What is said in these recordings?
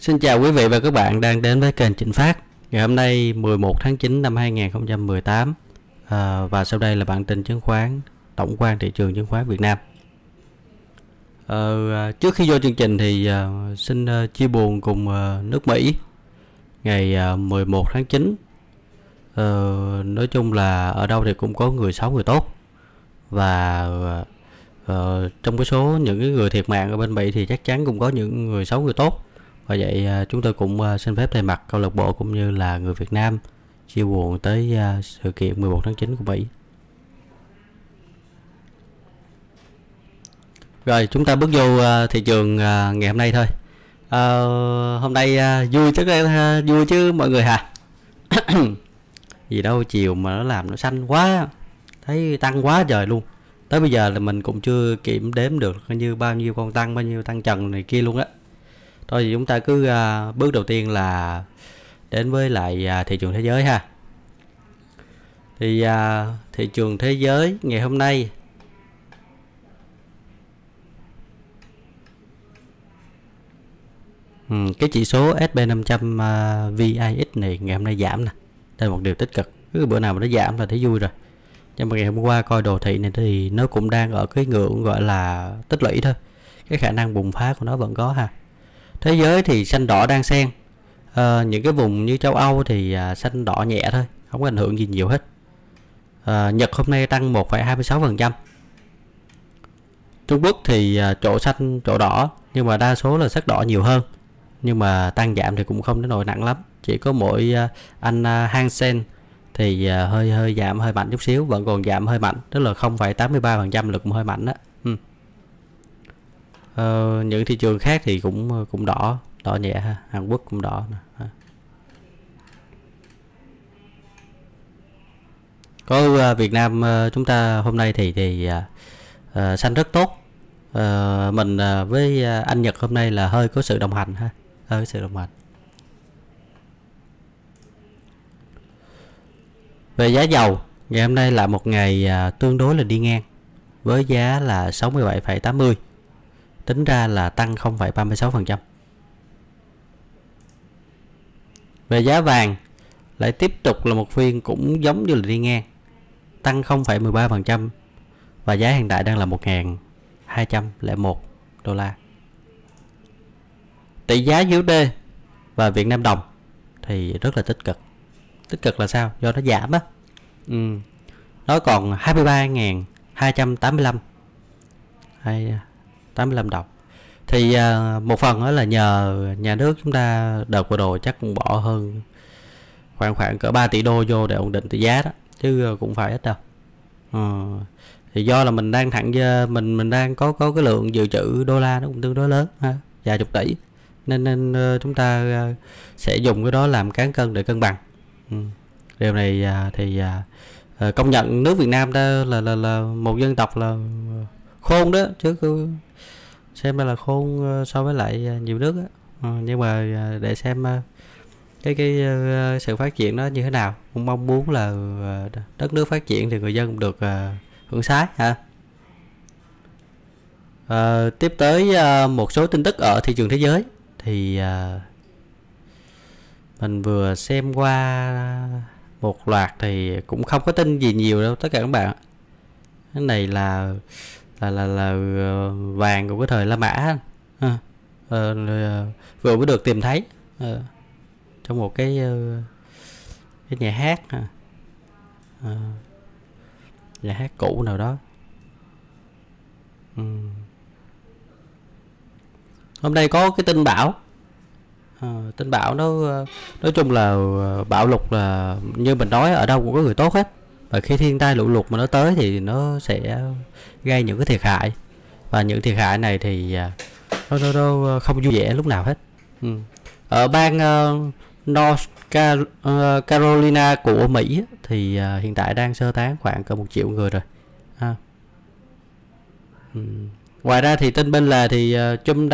Xin chào quý vị và các bạn đang đến với kênh Trịnh Phát. Ngày hôm nay 11 tháng 9 năm 2018 và sau đây là bản tin chứng khoán tổng quan thị trường chứng khoán Việt Nam. Trước khi vô chương trình thì xin chia buồn cùng nước Mỹ ngày 11 tháng 9. Nói chung là ở đâu thì cũng có người xấu người tốt, và trong cái số những cái người thiệt mạng ở bên Mỹ thì chắc chắn cũng có những người xấu người tốt. Và vậy chúng tôi cũng xin phép thay mặt câu lạc bộ cũng như là người Việt Nam chia buồn tới sự kiện 11 tháng 9 của Mỹ. Rồi chúng ta bước vô thị trường ngày hôm nay thôi. Hôm nay vui chứ mọi người hả? Gì đâu chiều mà nó làm nó xanh quá, thấy tăng quá trời luôn. Tới bây giờ là mình cũng chưa kiểm đếm được như bao nhiêu con tăng, bao nhiêu tăng trần này kia luôn á. Thôi thì chúng ta cứ bước đầu tiên là đến với lại thị trường thế giới ha. Thì thị trường thế giới ngày hôm nay cái chỉ số SB 500 VIX này ngày hôm nay giảm nè. Đây là một điều tích cực. Cứ bữa nào mà nó giảm là thấy vui rồi. Nhưng mà ngày hôm qua coi đồ thị này thì nó cũng đang ở cái ngưỡng gọi là tích lũy thôi. Cái khả năng bùng phá của nó vẫn có ha. Thế giới thì xanh đỏ đang xen. Những cái vùng như châu Âu thì xanh đỏ nhẹ thôi, không có ảnh hưởng gì nhiều hết. Nhật hôm nay tăng 1,26%. Trung Quốc thì chỗ xanh chỗ đỏ, nhưng mà đa số là sắc đỏ nhiều hơn. Nhưng mà tăng giảm thì cũng không đến nỗi nặng lắm. Chỉ có mỗi anh Hang Seng thì hơi giảm hơi mạnh chút xíu, vẫn còn giảm hơi mạnh, tức là 0,83% là cũng hơi mạnh đó. Những thị trường khác thì cũng đỏ nhẹ ha. Hàn Quốc cũng đỏ nè. Có Việt Nam chúng ta hôm nay thì xanh rất tốt. Mình với anh Nhật hôm nay là hơi có sự đồng hành ha, hơi sự đồng hành. Về giá dầu, ngày hôm nay là một ngày tương đối là đi ngang với giá là 67,80. Tính ra là tăng 0,36%. Về giá vàng, lại tiếp tục là một phiên cũng giống như là đi ngang, tăng 0,13%. Và giá hiện tại đang là 1.201 đô la. Tỷ giá USD và Việt Nam đồng thì rất là tích cực. Tích cực là sao? Do nó giảm á. Nó còn 23.285 85 đồng. Thì một phần đó là nhờ nhà nước chúng ta đợt vừa rồi chắc cũng bỏ hơn khoảng cỡ 3 tỷ đô vô để ổn định tỷ giá đó, chứ cũng phải ít đâu. Thì do là mình đang mình đang có cái lượng dự trữ đô la nó cũng tương đối lớn ha, vài chục tỷ, nên chúng ta sẽ dùng cái đó làm cán cân để cân bằng. Điều này thì công nhận nước Việt Nam ta là một dân tộc là khôn đó, chứ xem là khôn so với lại nhiều nước đó. Nhưng mà để xem cái sự phát triển nó như thế nào, cũng mong muốn là đất nước phát triển thì người dân cũng được hưởng sái ha. Tiếp tới một số tin tức ở thị trường thế giới thì mình vừa xem qua một loạt thì cũng không có tin gì nhiều đâu tất cả các bạn. Cái này là vàng của cái thời La Mã vừa mới được tìm thấy trong một cái nhà hát, nhà hát cũ nào đó. Hôm nay có cái tin bão, tin bão nó nói chung là bão lụt là như mình nói ở đâu cũng có người tốt hết. Và khi thiên tai lũ lụt mà nó tới thì nó sẽ gây những cái thiệt hại, và những thiệt hại này thì nó không vui vẻ lúc nào hết. Ở bang North Carolina của Mỹ thì hiện tại đang sơ tán khoảng cỡ 1 triệu người rồi. Ngoài ra thì tin bên là thì Trump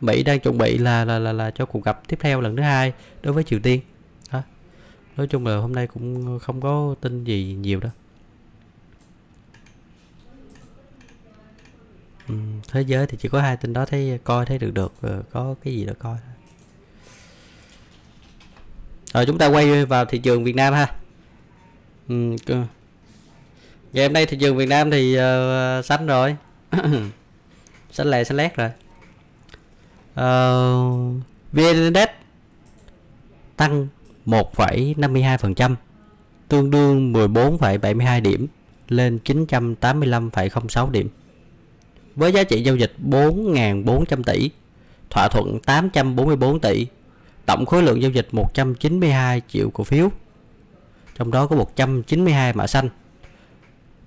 Mỹ đang chuẩn bị là cho cuộc gặp tiếp theo lần thứ hai đối với Triều Tiên. Nói chung là hôm nay cũng không có tin gì nhiều đâu. Thế giới thì chỉ có hai tin đó, thấy coi thấy được có cái gì đó coi. Rồi chúng ta quay vào thị trường Việt Nam ha. Ngày hôm nay thị trường Việt Nam thì xanh rồi. Xanh lè xanh lét rồi. VN-Index tăng 1,52%, tương đương 14,72 điểm lên 985,06 điểm. Với giá trị giao dịch 4.400 tỷ, thỏa thuận 844 tỷ, tổng khối lượng giao dịch 192 triệu cổ phiếu. Trong đó có 192 mã xanh,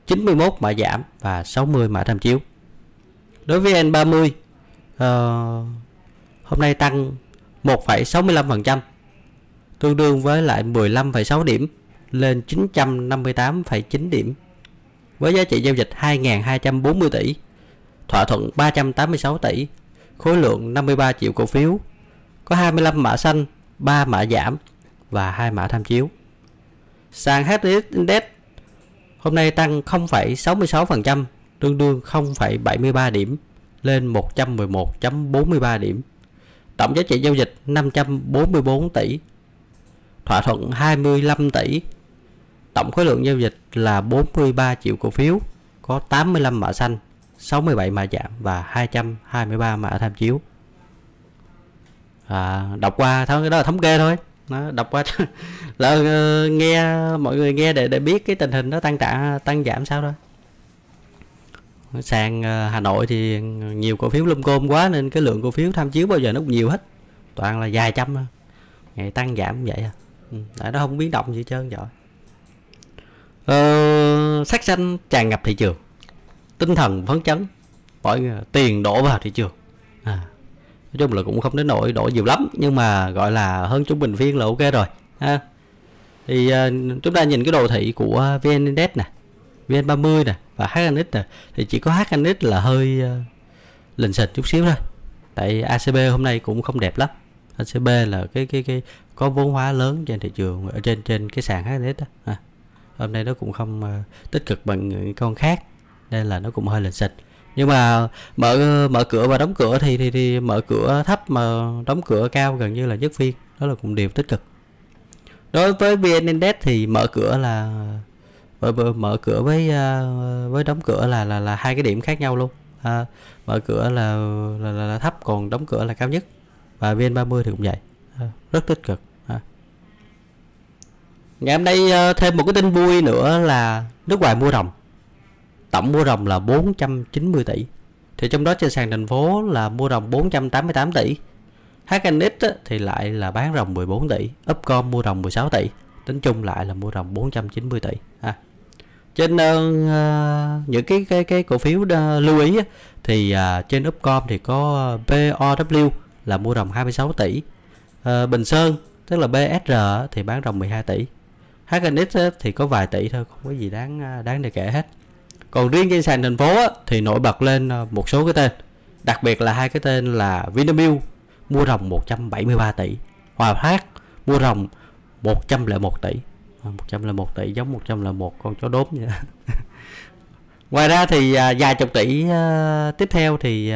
91 mã giảm và 60 mã tham chiếu. Đối với VN30 hôm nay tăng 1,65%, tương đương với lại 15,6 điểm lên 958,9 điểm. Với giá trị giao dịch 2.240 tỷ, thỏa thuận 386 tỷ, khối lượng 53 triệu cổ phiếu, có 25 mã xanh, 3 mã giảm và 2 mã tham chiếu. Sàn HNX Index hôm nay tăng 0,66%, tương đương 0,73 điểm lên 111,43 điểm. Tổng giá trị giao dịch 544 tỷ, thỏa thuận 25 tỷ, tổng khối lượng giao dịch là 43 triệu cổ phiếu, có 85 mã xanh, 67 mã giảm và 223 mã tham chiếu. Đọc qua thôi, cái đó là thống kê thôi. Nó đọc qua là nghe mọi người nghe để biết cái tình hình nó tăng giảm sao thôi. Sàn Hà Nội thì nhiều cổ phiếu lum côm quá nên cái lượng cổ phiếu tham chiếu bao giờ nó cũng nhiều hết, toàn là vài trăm thôi. Ngày tăng giảm vậy à. Tại nó không biến động gì trơn rồi. Sắc xanh tràn ngập thị trường, tinh thần phấn chấn, mọi người tiền đổ vào thị trường. Nói chung là cũng không đến nỗi đổ nhiều lắm, nhưng mà gọi là hơn trung bình phiên là ok rồi ha. Thì chúng ta nhìn cái đồ thị của VN Index nè, VN30 nè và HNX nè, thì chỉ có HNX là hơi lình xịt chút xíu thôi, tại ACB hôm nay cũng không đẹp lắm. ACB là cái có vốn hóa lớn trên thị trường, trên cái sàn HNX đó. Hôm nay nó cũng không tích cực bằng những con khác nên là nó cũng hơi lình xịt. Nhưng mà mở cửa và đóng cửa thì mở cửa thấp mà đóng cửa cao gần như là nhất phiên, đó là cũng điều tích cực. Đối với VN Index thì mở cửa với đóng cửa là hai cái điểm khác nhau luôn. Mở cửa là thấp, còn đóng cửa là cao nhất. Và VN30 thì cũng vậy, rất tích cực. Ngày hôm nay thêm một cái tin vui nữa là nước ngoài mua ròng. Tổng mua ròng là 490 tỷ. Thì trong đó trên sàn thành phố là mua ròng 488 tỷ. HNX thì lại là bán ròng 14 tỷ. Upcom mua ròng 16 tỷ. Tính chung lại là mua ròng 490 tỷ. Trên những cái cổ phiếu lưu ý thì trên Upcom thì có BOW là mua ròng 26 tỷ. Bình Sơn tức là BSR thì bán ròng 12 tỷ. HNX thì có vài tỷ thôi, không có gì đáng để kể hết. Còn riêng trên sàn thành phố thì nổi bật lên một số cái tên, đặc biệt là hai cái tên là Vinamilk mua ròng 173 tỷ, Hòa Phát mua ròng 101 tỷ. 101 tỷ giống 101 con chó đốm vậy. Ngoài ra thì vài chục tỷ tiếp theo thì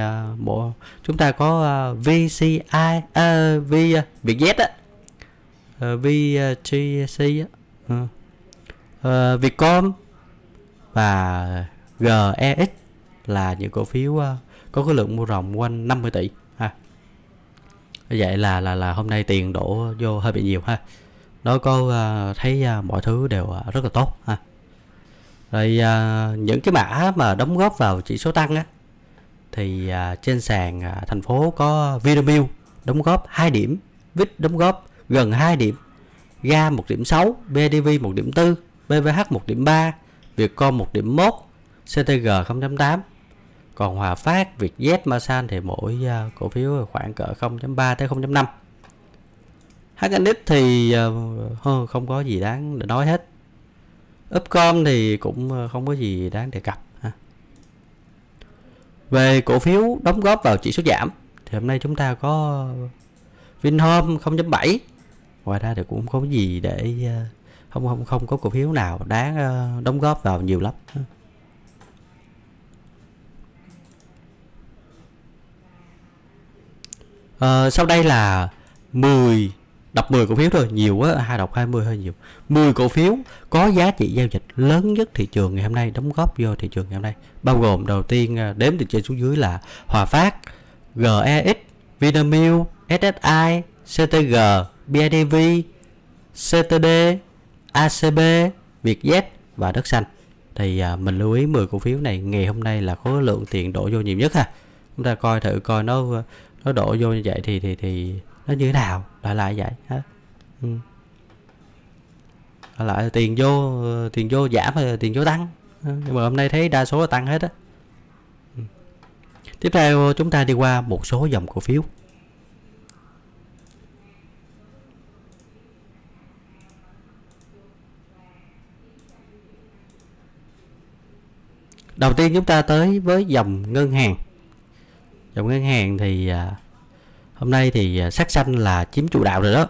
chúng ta có VCI, Vietjet, VCI, Vietcom và GEX là những cổ phiếu có khối lượng mua ròng quanh 50 tỷ ha. Vậy là hôm nay tiền đổ vô hơi bị nhiều ha. Đó có thấy mọi thứ đều rất là tốt ha. Rồi những cái mã mà đóng góp vào chỉ số tăng á, thì trên sàn thành phố có Vinamilk đóng góp 2 điểm, VIT đóng góp gần 2 điểm, GA 1.6, BIDV 1.4, BVH 1.3, Vietcom 1.1, CTG 0.8. Còn Hòa Phát, Vietjet, Masan thì mỗi cổ phiếu khoảng cỡ 0.3 tới 0.5. HNX thì không có gì đáng để nói hết. Upcom thì cũng không có gì đáng đề cập ha. Về cổ phiếu đóng góp vào chỉ số giảm thì hôm nay chúng ta có Vinhome 0.7. Ngoài ra thì cũng không có gì để không có cổ phiếu nào đáng đóng góp vào nhiều lắm. Sau đây là 10 đọc 10 cổ phiếu thôi, nhiều quá, hai đọc 20 hơi nhiều. 10 cổ phiếu có giá trị giao dịch lớn nhất thị trường ngày hôm nay, đóng góp vô thị trường ngày hôm nay, bao gồm đầu tiên đếm từ trên xuống dưới là Hòa Phát, GEX, Vinamilk, SSI, CTG, BIDV, CTD, ACB, Vietjet và Đất Xanh. Thì mình lưu ý 10 cổ phiếu này ngày hôm nay là khối lượng tiền đổ vô nhiều nhất ha. Chúng ta coi thử coi nó đổ vô như vậy thì nó như thế nào, lại vậy ha. Lại tiền vô giảm hay tiền vô tăng, nhưng mà hôm nay thấy đa số là tăng hết á. Tiếp theo chúng ta đi qua một số dòng cổ phiếu. Đầu tiên chúng ta tới với dòng ngân hàng. Dòng ngân hàng thì hôm nay thì sắc xanh là chiếm chủ đạo rồi đó.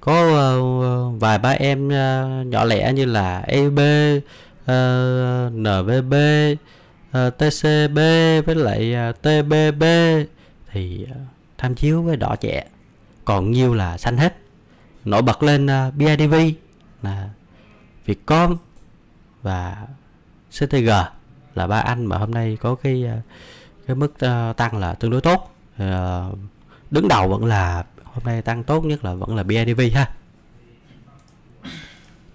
Có vài ba em nhỏ lẻ như là EB, NVB, TCB với lại TBB thì tham chiếu với đỏ chẹ, còn nhiều là xanh hết. Nổi bật lên BIDV là Vietcom và CTG là ba anh mà hôm nay có cái mức tăng là tương đối tốt. Đứng đầu vẫn là hôm nay tăng tốt nhất là vẫn là BIDV ha.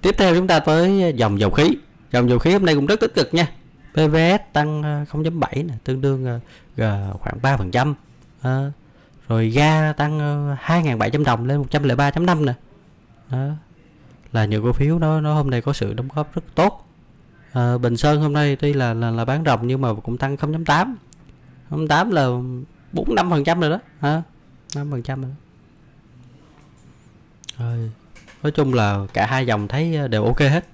Tiếp theo chúng ta tới dòng dầu khí. Dòng dầu khí hôm nay cũng rất tích cực nha. BBS tăng 0.7 nè, tương đương khoảng 3%. Rồi GA tăng 2.700 đồng lên 103.5 nè. Đó. Là nhiều cổ phiếu nó hôm nay có sự đóng góp rất tốt. Bình Sơn hôm nay tuy là bán ròng nhưng mà cũng tăng 0.8. 0.8 là 4-5% rồi đó hả? 5% rồi. Nói chung là cả hai dòng thấy đều ok hết.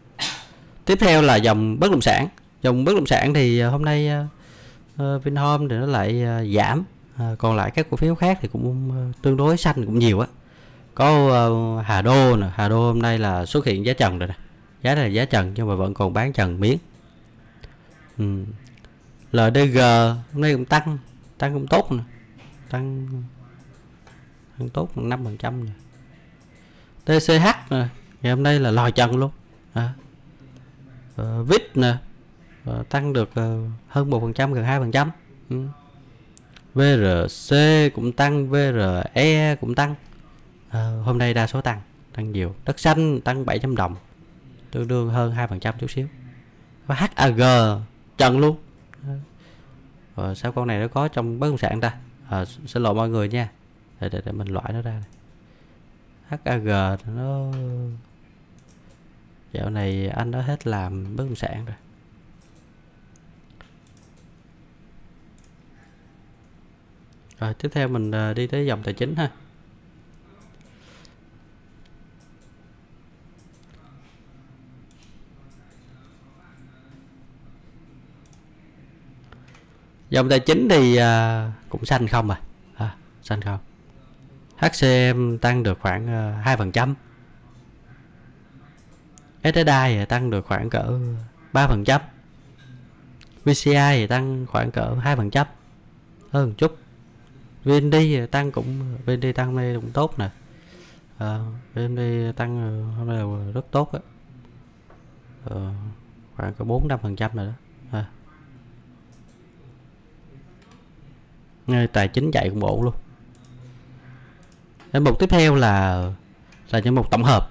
Tiếp theo là dòng bất động sản. Dòng bất động sản thì hôm nay Vinhome thì nó lại giảm, còn lại các cổ phiếu khác thì cũng tương đối xanh, cũng nhiều á. Có Hà Đô nè, Hà Đô hôm nay là xuất hiện giá trần rồi nè. Giá này là giá trần nhưng mà vẫn còn bán trần miếng. LDG hôm nay cũng tăng cũng tốt nè, tăng tốt 5% nè. TCH nè, ngày hôm nay là lòi trần luôn. VIT nè, tăng được hơn 1%, gần 2%. VRC cũng tăng, VRE cũng tăng. Hôm nay đa số tăng nhiều. Đất Xanh tăng 700 đồng, tương đương hơn 2% chút xíu. Và HAG trần luôn. Sao con này nó có trong bất động sản ta? Xin lỗi mọi người nha. Để mình loại nó ra. HAG nó dạo này anh đã hết làm bất động sản rồi. Rồi tiếp theo mình đi tới dòng tài chính ha. Dòng tài chính thì cũng xanh không xanh không. HCM tăng được khoảng 2%. SSI tăng được khoảng cỡ 3%. VCI tăng khoảng cỡ 2% hơn chút. VND tăng cũng nay cũng tốt nè. VND tăng hôm nay là rất tốt á. Khoảng cỡ 4-5% rồi đó. Tài chính chạy cũng ổn luôn. Đến mục tiếp theo là những mục tổng hợp.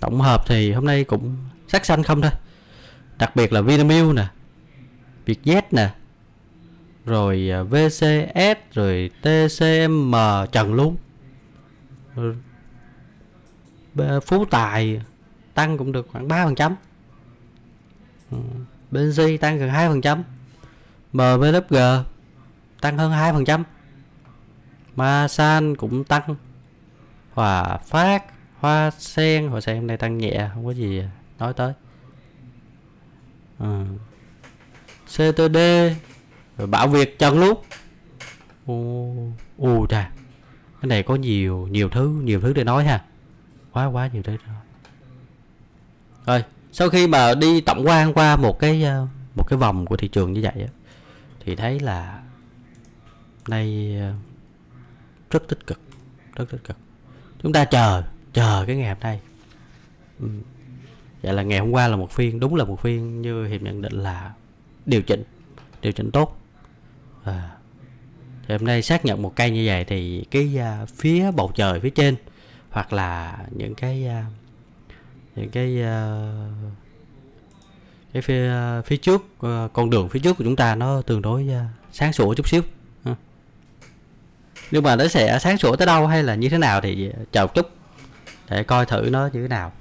Tổng hợp thì hôm nay cũng sắc xanh không thôi. Đặc biệt là Vinamilk nè, Vietjet nè, rồi VCS, rồi TCM trần luôn. Phú Tài tăng cũng được khoảng 3%. BNC tăng gần 2%. MBG tăng hơn 2%. Masan cũng tăng. Hòa Phát, Hoa Sen hôm nay tăng nhẹ, không có gì nói tới. CTD rồi Bảo Việt trần luôn. Trời, cái này có nhiều thứ để nói ha. Quá nhiều thứ để nói. Rồi, sau khi mà đi tổng quan qua một cái vòng của thị trường như vậy thì thấy là nay rất tích cực. Chúng ta chờ chờ cái ngày hôm nay. Vậy là ngày hôm qua là một phiên, đúng là một phiên như Hiệp nhận định là điều chỉnh tốt. Thì hôm nay xác nhận một cây như vậy thì cái phía bầu trời phía trên hoặc là những cái phía trước, con đường phía trước của chúng ta nó tương đối sáng sủa chút xíu. Nhưng mà nó sẽ sáng sủa tới đâu hay là như thế nào thì chờ một chút để coi thử nó như thế nào.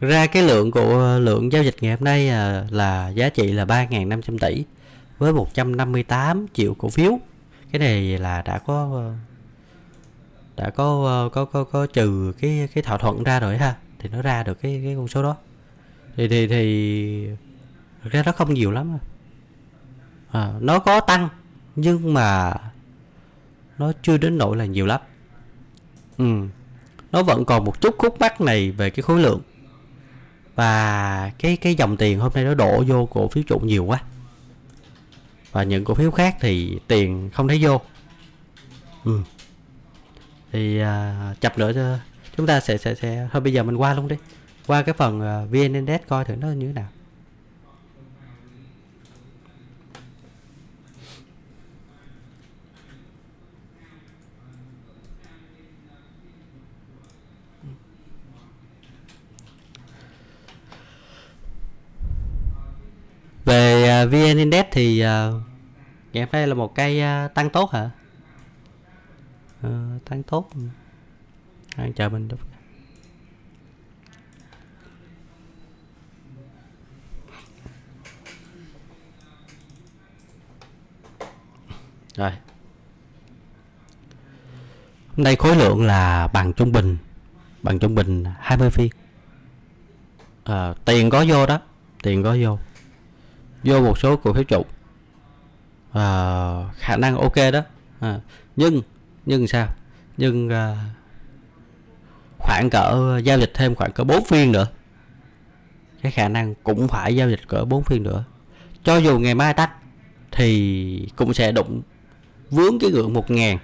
Ra cái lượng của lượng giao dịch ngày hôm nay là giá trị là 3.500 tỷ với 158 triệu cổ phiếu. Cái này là đã có trừ cái thỏa thuận ra rồi ha, thì nó ra được cái con số đó. Thì thực ra nó không nhiều lắm. Nó có tăng nhưng mà nó chưa đến nỗi là nhiều lắm. Nó vẫn còn một chút khúc mắc này về cái khối lượng. Và cái dòng tiền hôm nay nó đổ vô cổ phiếu trụ nhiều quá. Và những cổ phiếu khác thì tiền không thấy vô. Thì chập nữa chúng ta sẽ thôi bây giờ mình qua luôn đi. Qua cái phần VN-Index coi thử nó như thế nào. Về VN-Index thì ngày hôm nay là một cây tăng tốt hả? Tăng tốt. Chờ mình đọc. Rồi. Hôm nay khối lượng là bằng trung bình 20 phiên. Tiền có vô đó, tiền có vô một số cổ phiếu trụ, khả năng ok đó. Nhưng sao? Nhưng khoảng cỡ giao dịch thêm khoảng cỡ 4 phiên nữa, cái khả năng cũng phải giao dịch cỡ 4 phiên nữa. Cho dù ngày mai tách thì cũng sẽ đụng vướng cái ngưỡng 1.000.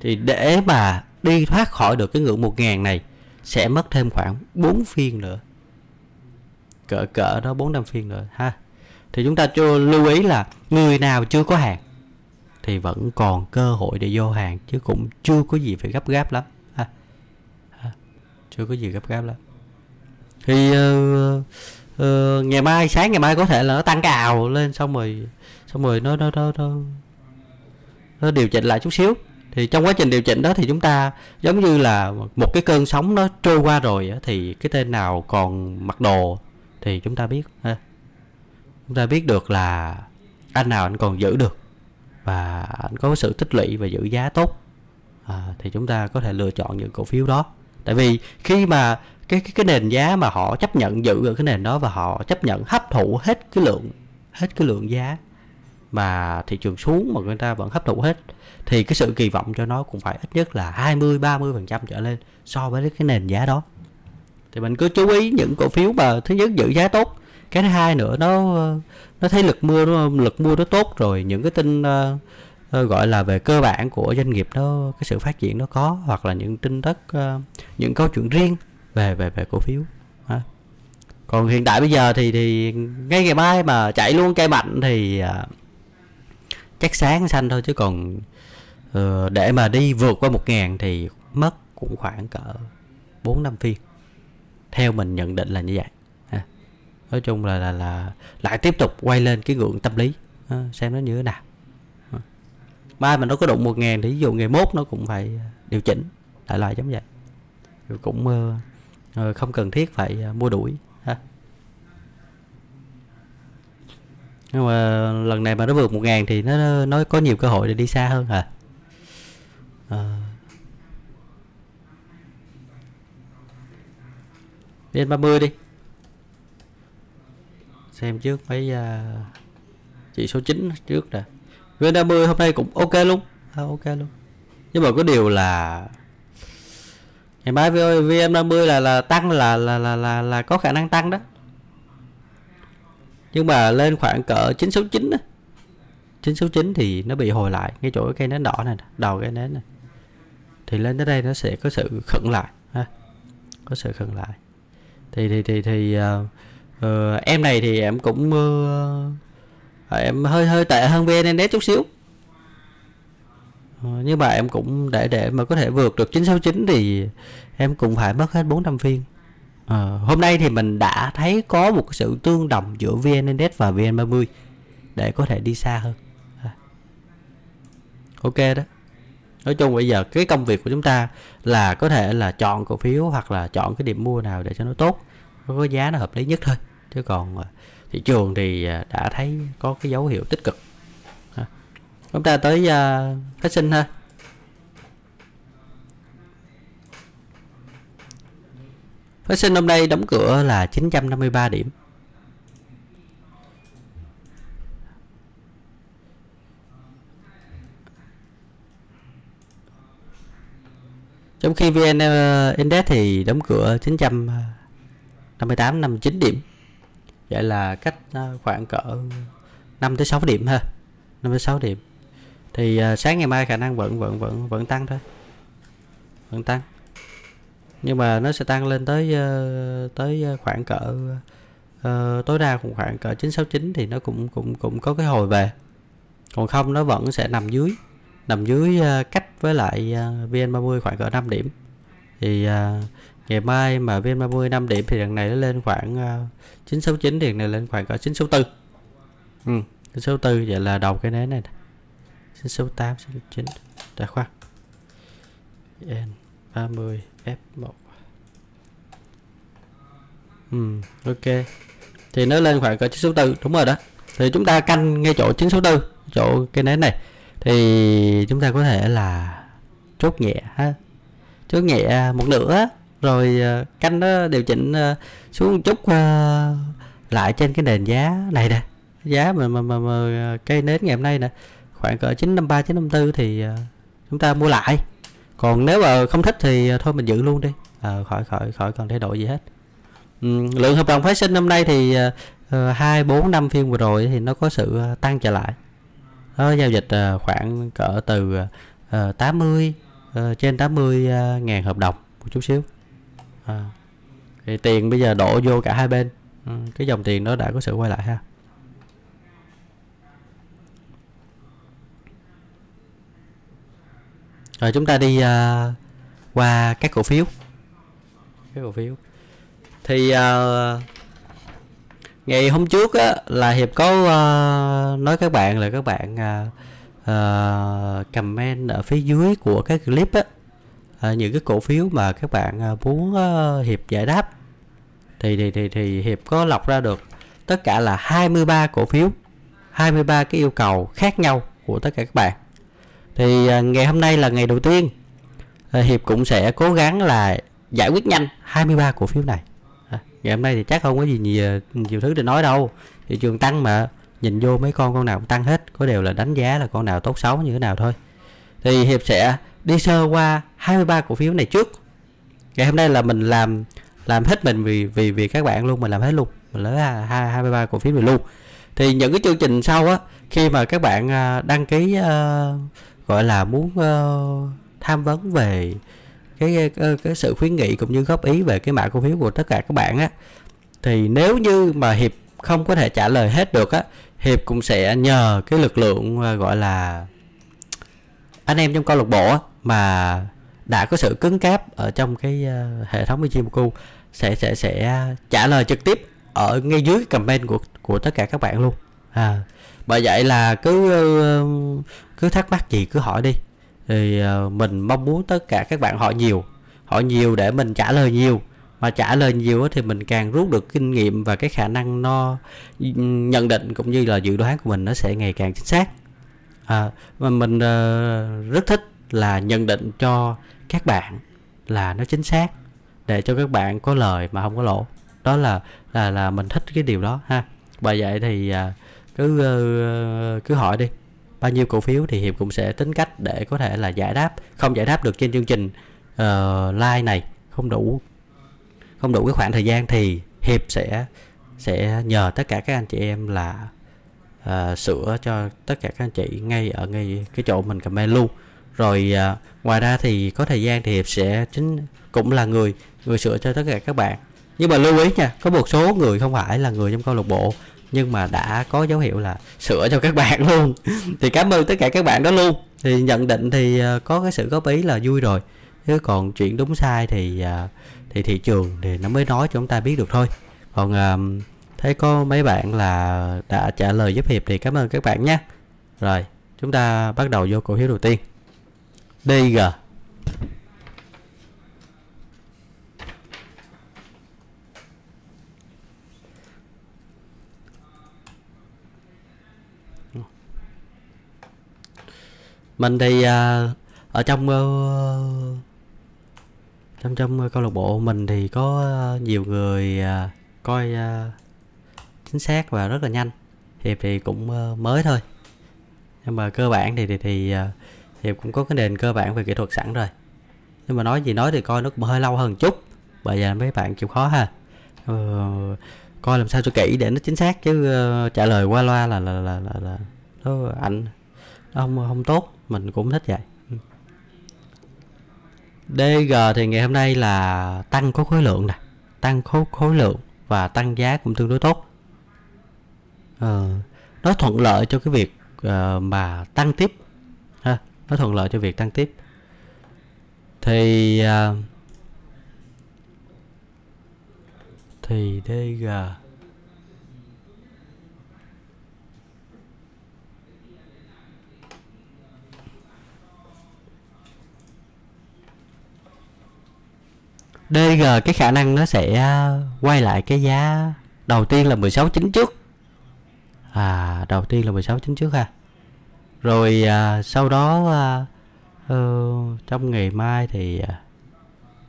Thì để mà đi thoát khỏi được cái ngưỡng 1.000 này sẽ mất thêm khoảng 4 phiên nữa, cỡ đó 4-5 phiên nữa ha. Thì chúng ta cho lưu ý là người nào chưa có hàng thì vẫn còn cơ hội để vô hàng, chứ cũng chưa có gì phải gấp gáp lắm ha. Chưa có gì gấp gáp lắm. Thì ngày mai, sáng ngày mai có thể là nó tăng cào lên, xong rồi nó điều chỉnh lại chút xíu. Thì trong quá trình điều chỉnh đó thì chúng ta giống như là một cái cơn sóng nó trôi qua rồi thì cái tên nào còn mặc đồ thì chúng ta biết ha. Chúng ta biết được là anh nào anh còn giữ được và anh có sự tích lũy và giữ giá tốt, thì chúng ta có thể lựa chọn những cổ phiếu đó. Tại vì khi mà cái nền giá mà họ chấp nhận giữ ở cái nền đó và họ chấp nhận hấp thụ hết cái lượng giá mà thị trường xuống mà người ta vẫn hấp thụ hết, thì cái sự kỳ vọng cho nó cũng phải ít nhất là 20-30% trở lên so với cái nền giá đó. Thì mình cứ chú ý những cổ phiếu mà thứ nhất giữ giá tốt, cái thứ hai nữa nó thấy lực mua nó tốt rồi, những cái tin gọi là về cơ bản của doanh nghiệp nó, cái sự phát triển nó có, hoặc là những tin tức, những câu chuyện riêng về cổ phiếu. Còn hiện tại bây giờ thì ngay ngày mai mà chạy luôn cây mạnh thì chắc sáng xanh thôi, chứ còn để mà đi vượt qua 1.000 thì mất cũng khoảng cỡ 4-5 phiên, theo mình nhận định là như vậy. Nói chung là lại tiếp tục quay lên cái ngưỡng tâm lý, xem nó như thế nào. Mai mà nó có đụng 1.000 thì ví dụ ngày mốt nó cũng phải điều chỉnh lại lại giống vậy, cũng không cần thiết phải mua đuổi ha. Nhưng mà lần này mà nó vượt 1.000 thì nó có nhiều cơ hội để đi xa hơn hả? VN30 đi. Xem trước mấy chỉ số 9 trước nè. VN30 hôm nay cũng ok luôn, ok luôn. Nhưng mà có điều là ngày mai VN30 là tăng là có khả năng tăng đó. nhưng mà lên khoảng cỡ 969 á, 969 thì nó bị hồi lại ngay chỗ cây nến đỏ này, đầu cây nến này, thì lên tới đây nó sẽ có sự khựng lại ha, có sự khựng lại. Em này thì em cũng em hơi tệ hơn VN-Index chút xíu, nhưng mà em cũng để mà có thể vượt được 969 thì em cũng phải mất hết 400 phiên. Hôm nay thì mình đã thấy có một sự tương đồng giữa VN-Index và VN30 để có thể đi xa hơn. Ok đó. Nói chung bây giờ cái công việc của chúng ta là có thể là chọn cổ phiếu hoặc là chọn cái điểm mua nào để cho nó tốt, nó có giá nó hợp lý nhất thôi. Chứ còn thị trường thì đã thấy có cái dấu hiệu tích cực. Chúng ta tới phát sinh ha. Phát sinh hôm nay đóng cửa là 953 điểm. Trong khi VN Index thì đóng cửa 958, 59 điểm. Vậy là cách khoảng cỡ 5-6 điểm ha. 5-6 điểm. Thì sáng ngày mai khả năng vẫn tăng thôi. Vẫn tăng. Nhưng mà nó sẽ tăng lên tới khoảng cỡ tối đa cũng khoảng cỡ 969 thì nó cũng có cái hồi về. Còn không nó vẫn sẽ nằm dưới cách với lại VN30 khoảng cỡ 5 điểm. Thì ngày mai mà VN30 5 điểm thì đằng này nó lên khoảng 969, thì đằng này lên khoảng cỡ 964. 964, vậy là đầu cái nến này. 968, 969. Đã khoan. VN30 F1. Ok. Thì nó lên khoảng cỡ 964, đúng rồi đó. Thì chúng ta canh ngay chỗ 964, chỗ cái nến này. Thì chúng ta có thể là chốt nhẹ ha, chốt nhẹ một nửa rồi canh nó điều chỉnh xuống một chút lại trên cái nền giá này nè, giá mà cây nến ngày hôm nay nè khoảng cỡ 953, 954 thì chúng ta mua lại. Còn nếu mà không thích thì thôi mình giữ luôn đi, khỏi cần thay đổi gì hết. Lượng hợp đồng phái sinh hôm nay thì 2, 4, 5 phiên vừa rồi thì nó có sự tăng trở lại. Nó giao dịch khoảng cỡ từ 80 trên 80.000 hợp đồng một chút xíu. Thì tiền bây giờ đổ vô cả hai bên, cái dòng tiền nó đã có sự quay lại ha. Rồi chúng ta đi qua các cổ phiếu. Thì ngày hôm trước á, là Hiệp có nói các bạn là các bạn comment ở phía dưới của cái clip á, những cái cổ phiếu mà các bạn muốn Hiệp giải đáp thì Hiệp có lọc ra được tất cả là 23 cổ phiếu, 23 cái yêu cầu khác nhau của tất cả các bạn. Thì ngày hôm nay là ngày đầu tiên Hiệp cũng sẽ cố gắng là giải quyết nhanh 23 cổ phiếu này. Ngày hôm nay thì chắc không có gì nhiều thứ để nói đâu, thị trường tăng mà, nhìn vô mấy con nào cũng tăng hết, có đều là đánh giá là con nào tốt xấu như thế nào thôi. Thì Hiệp sẽ đi sơ qua 23 cổ phiếu này trước. Ngày hôm nay là mình làm hết mình vì các bạn luôn, mình làm hết luôn, mình lấy 23 cổ phiếu này luôn. Thì những cái chương trình sau á, khi mà các bạn đăng ký gọi là muốn tham vấn về cái sự khuyến nghị cũng như góp ý về cái mã cổ phiếu của tất cả các bạn á, thì nếu như mà Hiệp không có thể trả lời hết được á, Hiệp cũng sẽ nhờ cái lực lượng gọi là anh em trong câu lạc bộ á, mà đã có sự cứng cáp ở trong cái hệ thống Ichimoku sẽ trả lời trực tiếp ở ngay dưới comment của tất cả các bạn luôn. Bởi vậy là cứ thắc mắc gì cứ hỏi đi, thì mình mong muốn tất cả các bạn hỏi nhiều để mình trả lời nhiều, mà trả lời nhiều thì mình càng rút được kinh nghiệm và cái khả năng nó nhận định cũng như là dự đoán của mình nó sẽ ngày càng chính xác. Mà mình rất thích là nhận định cho các bạn là nó chính xác để cho các bạn có lời mà không có lỗ, đó là mình thích cái điều đó ha. Bởi vậy thì cứ hỏi đi, bao nhiêu cổ phiếu thì Hiệp cũng sẽ tính cách để có thể là giải đáp. Không giải đáp được trên chương trình live này, không đủ cái khoảng thời gian thì Hiệp sẽ sẽ nhờ tất cả các anh chị em là sửa cho tất cả các anh chị ngay ở ngay cái chỗ mình comment luôn. Rồi ngoài ra thì có thời gian thì Hiệp sẽ cũng là người sửa cho tất cả các bạn. Nhưng mà lưu ý nha, có một số người không phải là người trong câu lạc bộ nhưng mà đã có dấu hiệu là sửa cho các bạn luôn thì cảm ơn tất cả các bạn đó luôn. Thì nhận định thì có cái sự góp ý là vui rồi, chứ còn chuyện đúng sai thì thị trường thì nó mới nói cho chúng ta biết được thôi. Còn thấy có mấy bạn là đã trả lời giúp Hiệp thì cảm ơn các bạn nhé. Rồi chúng ta bắt đầu vô cổ phiếu đầu tiên, DG. Mình thì ở trong câu lạc bộ mình thì có nhiều người coi chính xác và rất là nhanh. Hiệp thì cũng mới thôi, nhưng mà cơ bản thì Hiệp cũng có cái nền cơ bản về kỹ thuật sẵn rồi. Nhưng mà nói gì nói thì coi nó cũng hơi lâu hơn chút, bởi giờ mấy bạn chịu khó ha. Coi làm sao cho kỹ để nó chính xác, chứ trả lời qua loa là nó ảnh không tốt. Mình cũng thích vậy. DG thì ngày hôm nay là tăng có khối lượng nè, tăng khối lượng và tăng giá cũng tương đối tốt. Nó thuận lợi cho cái việc mà tăng tiếp ha, nó thuận lợi cho việc tăng tiếp. Thì DG cái khả năng nó sẽ quay lại cái giá đầu tiên là 16.9 trước. Đầu tiên là 16.9 trước ha. Rồi sau đó trong ngày mai thì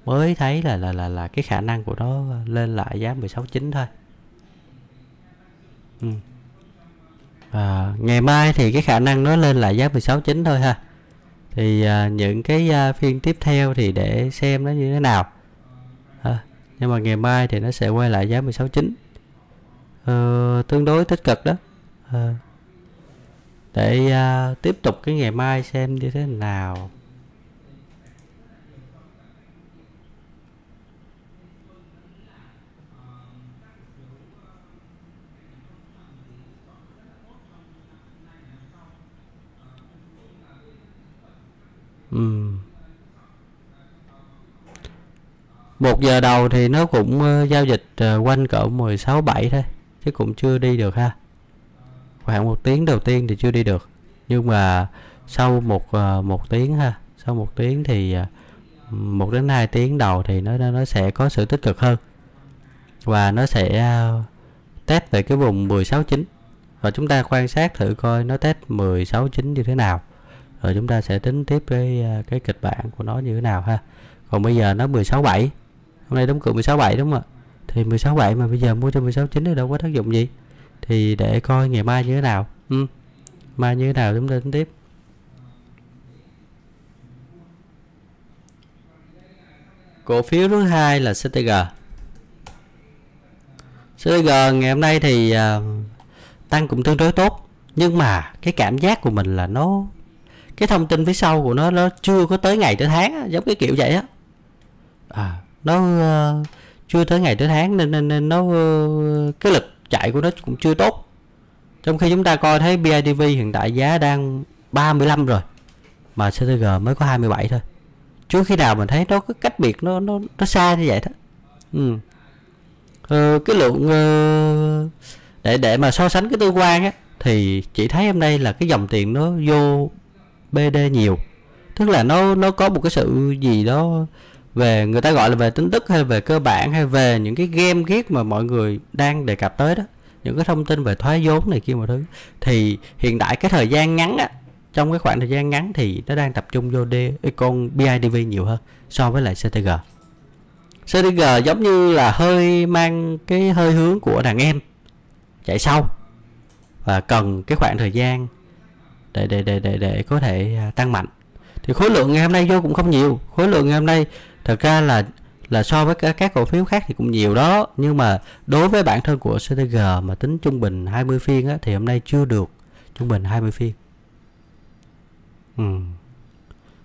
mới thấy là cái khả năng của nó lên lại giá 16.9 thôi. Ngày mai thì cái khả năng nó lên lại giá 16.9 thôi ha. Thì những cái phiên tiếp theo thì để xem nó như thế nào. Nhưng mà ngày mai thì nó sẽ quay lại giá 16.9, tương đối tích cực đó. Để tiếp tục cái ngày mai xem như thế nào. Một giờ đầu thì nó cũng giao dịch quanh cỡ 16.7 thôi, chứ cũng chưa đi được ha. Khoảng một tiếng đầu tiên thì chưa đi được, nhưng mà sau một tiếng ha, sau một tiếng thì 1 đến 2 tiếng đầu thì nó sẽ có sự tích cực hơn và nó sẽ test về cái vùng 16.9 và chúng ta quan sát thử coi nó test 16.9 như thế nào, rồi chúng ta sẽ tính tiếp cái kịch bản của nó như thế nào ha. Còn bây giờ nó 16.7, hôm nay đóng cửa 16.7 đúng không ạ? Thì 16.7 mà bây giờ mua cho 16.9 thì đâu có tác dụng gì. Thì để coi ngày mai như thế nào. Mai như thế nào chúng ta tính tiếp. Cổ phiếu thứ hai là CTG. CTG ngày hôm nay thì tăng cũng tương đối tốt, nhưng mà cái cảm giác của mình là nó, cái thông tin phía sau của nó chưa có tới ngày tới tháng, giống cái kiểu vậy á. Nó chưa tới ngày tới tháng nên nó cái lực chạy của nó cũng chưa tốt. Trong khi chúng ta coi thấy BIDV hiện tại giá đang 35 rồi mà CTG mới có 27 thôi. Chưa khi nào mình thấy nó cái cách biệt nó xa như vậy đó. Cái lượng để mà so sánh cái tương quan á thì chỉ thấy hôm nay là cái dòng tiền nó vô BD nhiều, tức là nó có một cái sự gì đó về, người ta gọi là về tin tức hay về cơ bản hay về những cái game ghiếc mà mọi người đang đề cập tới đó, những cái thông tin về thoái vốn này kia mọi thứ. Thì hiện tại cái thời gian ngắn á, trong cái khoảng thời gian ngắn thì nó đang tập trung vô con BIDV nhiều hơn so với lại CTG. CTG giống như là hơi mang cái hơi hướng của đàn em chạy sau và cần cái khoảng thời gian để có thể tăng mạnh. Thì khối lượng ngày hôm nay vô cũng không nhiều. Khối lượng ngày hôm nay thật ra là là so với các cổ phiếu khác thì cũng nhiều đó, nhưng mà đối với bản thân của CTG mà tính trung bình 20 phiên á, thì hôm nay chưa được trung bình 20 phiên.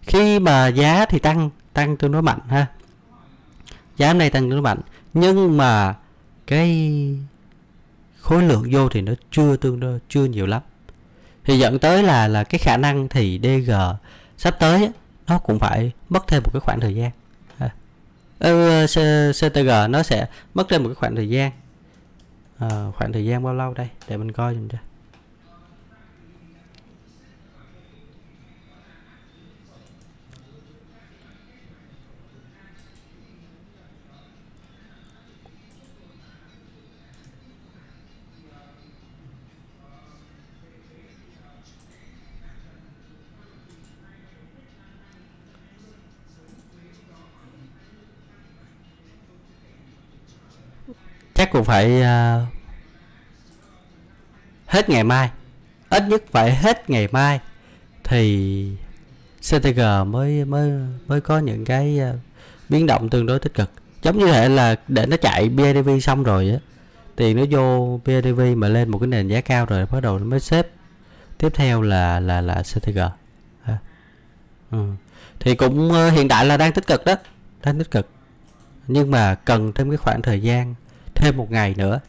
Khi mà giá thì tăng tương đối mạnh ha, giá hôm nay tăng tương đối mạnh, nhưng mà cái khối lượng vô thì nó chưa nhiều lắm, thì dẫn tới là cái khả năng thì DG sắp tới á, nó cũng phải mất thêm một cái khoảng thời gian. CTG nó sẽ mất thêm một cái khoảng thời gian, khoảng thời gian bao lâu đây để mình coi dùm cho. Chắc cũng phải hết ngày mai, ít nhất phải hết ngày mai thì CTG mới có những cái biến động tương đối tích cực. Giống như thế là để nó chạy BIDV xong rồi á, thì nó vô BIDV mà lên một cái nền giá cao rồi bắt đầu nó mới xếp tiếp theo là CTG. Thì cũng hiện tại là đang tích cực đó, đang tích cực, nhưng mà cần thêm cái khoảng thời gian, thêm một ngày nữa,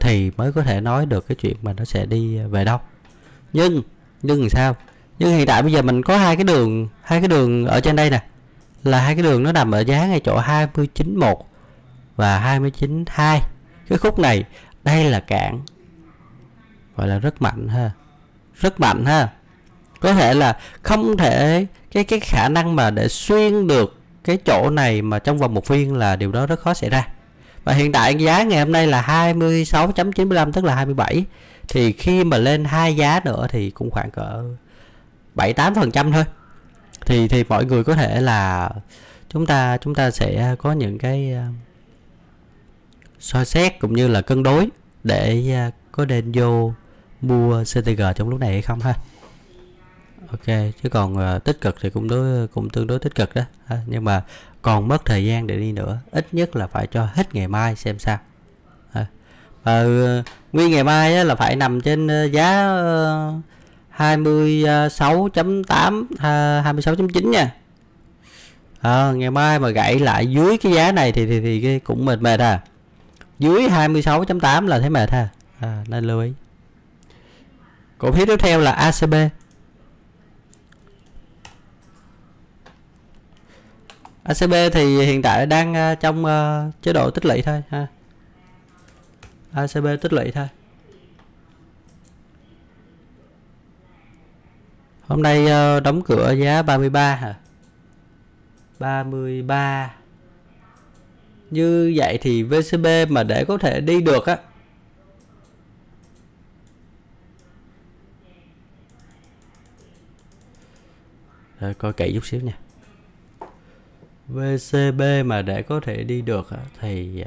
thì mới có thể nói được cái chuyện mà nó sẽ đi về đâu. Nhưng sao? Nhưng hiện tại bây giờ mình có hai cái đường ở trên đây nè, là hai cái đường nó nằm ở giá ngay chỗ 29.1 và 29.2. Cái khúc này đây là cản gọi là rất mạnh ha, có thể là không thể cái khả năng mà để xuyên được cái chỗ này mà trong vòng một phiên là điều đó rất khó xảy ra. Và hiện tại giá ngày hôm nay là 26.95, tức là 27. Thì khi mà lên hai giá nữa thì cũng khoảng cỡ 7-8% thôi. Thì mọi người có thể là chúng ta sẽ có những cái soi xét cũng như là cân đối để có nên vô mua CTG trong lúc này hay không ha. Ok, chứ còn tích cực thì cũng tương đối tích cực đó, nhưng mà còn mất thời gian để đi nữa, ít nhất là phải cho hết ngày mai xem sao. Nguyên ngày mai á, là phải nằm trên giá 26.8, 26.9 nha. Ngày mai mà gãy lại dưới cái giá này thì cũng mệt à. Dưới 26.8 là thấy mệt ha, nên lưu ý. Cổ phiếu tiếp theo là ACB. ACB thì hiện tại đang trong chế độ tích lũy thôi ha. ACB tích lũy thôi. Hôm nay đóng cửa giá 33 hả? 33. Như vậy thì VCB mà để có thể đi được á, rồi coi kỹ chút xíu nha. VCB mà để có thể đi được thì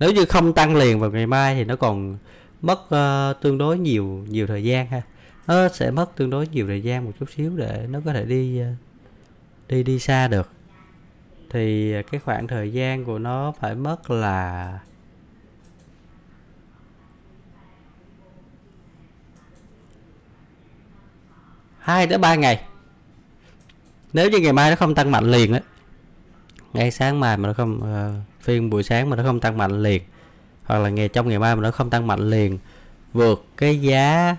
nếu như không tăng liền vào ngày mai thì nó còn mất tương đối nhiều thời gian ha. Nó sẽ mất tương đối nhiều thời gian một chút xíu để nó có thể đi xa được. Thì cái khoảng thời gian của nó phải mất là hai tới ba ngày. Nếu như ngày mai nó không tăng mạnh liền á, ngay sáng mai mà nó không phiên buổi sáng mà nó không tăng mạnh liền, hoặc là ngày trong ngày mai mà nó không tăng mạnh liền vượt cái giá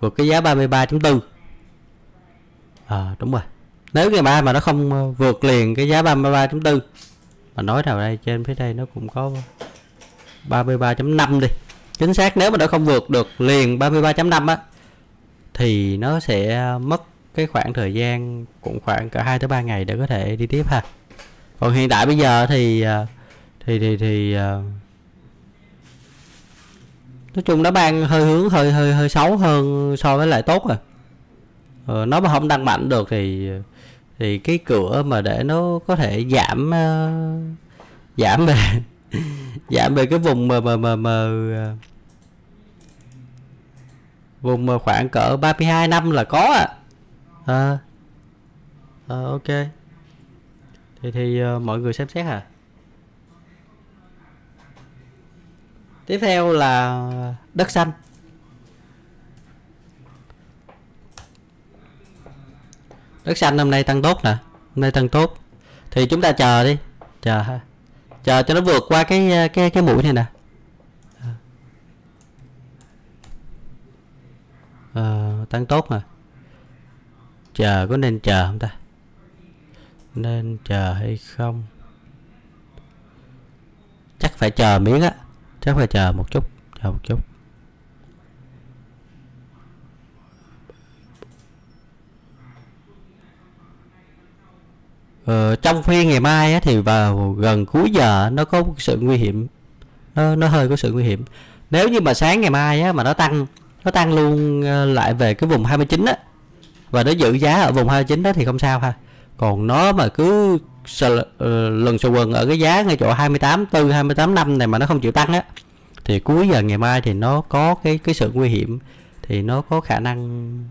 33.4. Đúng rồi. Nếu ngày mai mà nó không vượt liền cái giá 33.4, mà nói nào đây trên phía đây nó cũng có 33.5 đi. Chính xác, nếu mà nó không vượt được liền 33.5 á, thì nó sẽ mất cái khoảng thời gian cũng khoảng cả 2 tới 3 ngày để có thể đi tiếp ha. Còn hiện tại bây giờ thì nói chung nó đang hơi hướng hơi xấu hơn so với lại tốt rồi. Nó mà không tăng mạnh được thì cái cửa mà để nó có thể giảm giảm về cái vùng mà khoảng cỡ 32 năm là có ạ. Ok thì mọi người xem xét hả. Tiếp theo là đất xanh. Đất xanh năm nay tăng tốt nè, hôm nay tăng tốt thì chúng ta chờ đi, chờ cho nó vượt qua cái mũi này nè. Tăng tốt mà chờ, có nên chờ không ta, nên chờ hay không, chắc phải chờ miếng á, chắc phải chờ một chút, trong phiên ngày mai á, thì vào gần cuối giờ nó có sự nguy hiểm, nó hơi có sự nguy hiểm. Nếu như mà sáng ngày mai á, mà nó tăng, luôn lại về cái vùng 29 á, và nó giữ giá ở vùng 29 đó thì không sao ha. Còn nó mà cứ lần sờ quần ở cái giá ngay chỗ 28.4, 28.5 này mà nó không chịu tăng á, thì cuối giờ ngày mai thì nó có cái sự nguy hiểm, thì nó có khả năng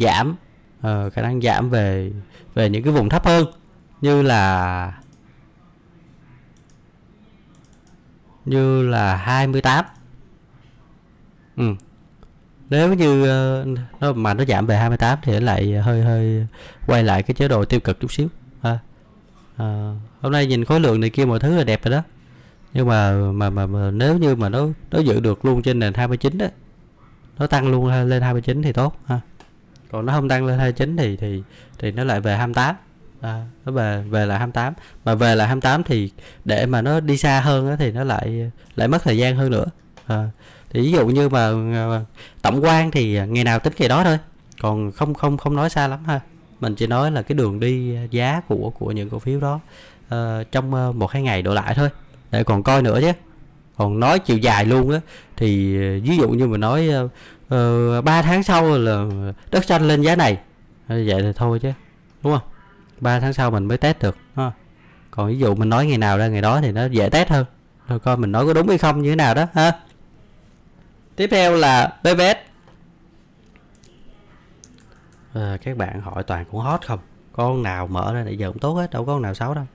giảm, khả năng giảm về những cái vùng thấp hơn, như là 28. Nếu như mà nó giảm về 28 thì lại hơi quay lại cái chế độ tiêu cực chút xíu. Hôm nay nhìn khối lượng này kia mọi thứ là đẹp rồi đó, nhưng mà nếu như mà nó giữ được luôn trên nền 29 đó, nó tăng luôn lên 29 thì tốt ha. Còn nó không tăng lên 29 thì nó lại về 28. Nó về là 28, mà về là 28 thì để mà nó đi xa hơn đó, thì nó lại mất thời gian hơn nữa. Thì ví dụ như mà tổng quan thì ngày nào tính ngày đó thôi, còn không nói xa lắm ha. Mình chỉ nói là cái đường đi giá của những cổ phiếu đó trong một hai ngày đổ lại thôi, để còn coi nữa chứ. Còn nói chiều dài luôn á thì ví dụ như mình nói 3 tháng sau là đất xanh lên giá này, vậy thì thôi chứ, đúng không? 3 tháng sau mình mới test được ha. Còn ví dụ mình nói ngày nào ra ngày đó thì nó dễ test hơn, rồi coi mình nói có đúng hay không như thế nào đó ha. Tiếp theo là BBS. Các bạn hỏi toàn cũng hot không? Con nào mở ra nãy giờ cũng tốt hết, đâu có con nào xấu đâu.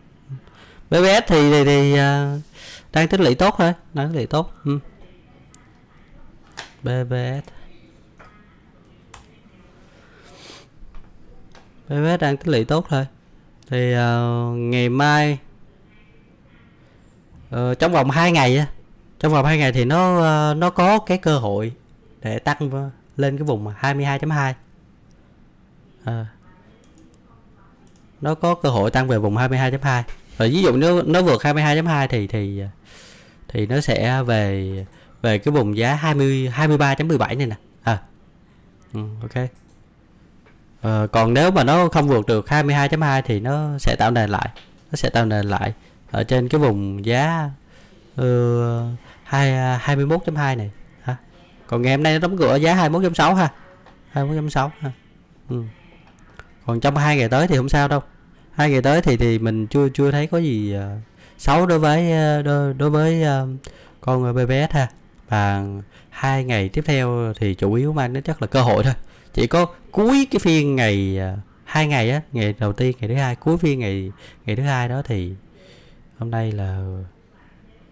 BBS thì đang tích lũy tốt thôi, đang tích lũy tốt. BBS đang tích lũy tốt thôi. Thì ngày mai trong vòng 2 ngày á, trong vòng 2 ngày thì nó có cái cơ hội để tăng lên cái vùng 22.2. Nó có cơ hội tăng về vùng 22.2. Rồi ví dụ nó vượt 22.2 thì nó sẽ về cái vùng giá 23.17 này nè. Ok. Còn nếu mà nó không vượt được 22.2 thì nó sẽ tạo nền lại. Nó sẽ tạo nền lại ở trên cái vùng giá 21.2 này ha. Còn ngày hôm nay nó đóng cửa giá 21.6 ha. 21.6 ha. Còn trong 2 ngày tới thì không sao đâu. 2 ngày tới thì mình chưa thấy có gì xấu đối với con BBS ha. Và 2 ngày tiếp theo thì chủ yếu mang đến chắc là cơ hội thôi. Chỉ có cuối cái phiên ngày 2 ngày á, ngày đầu tiên, ngày thứ hai, cuối phiên ngày thứ hai đó thì hôm nay là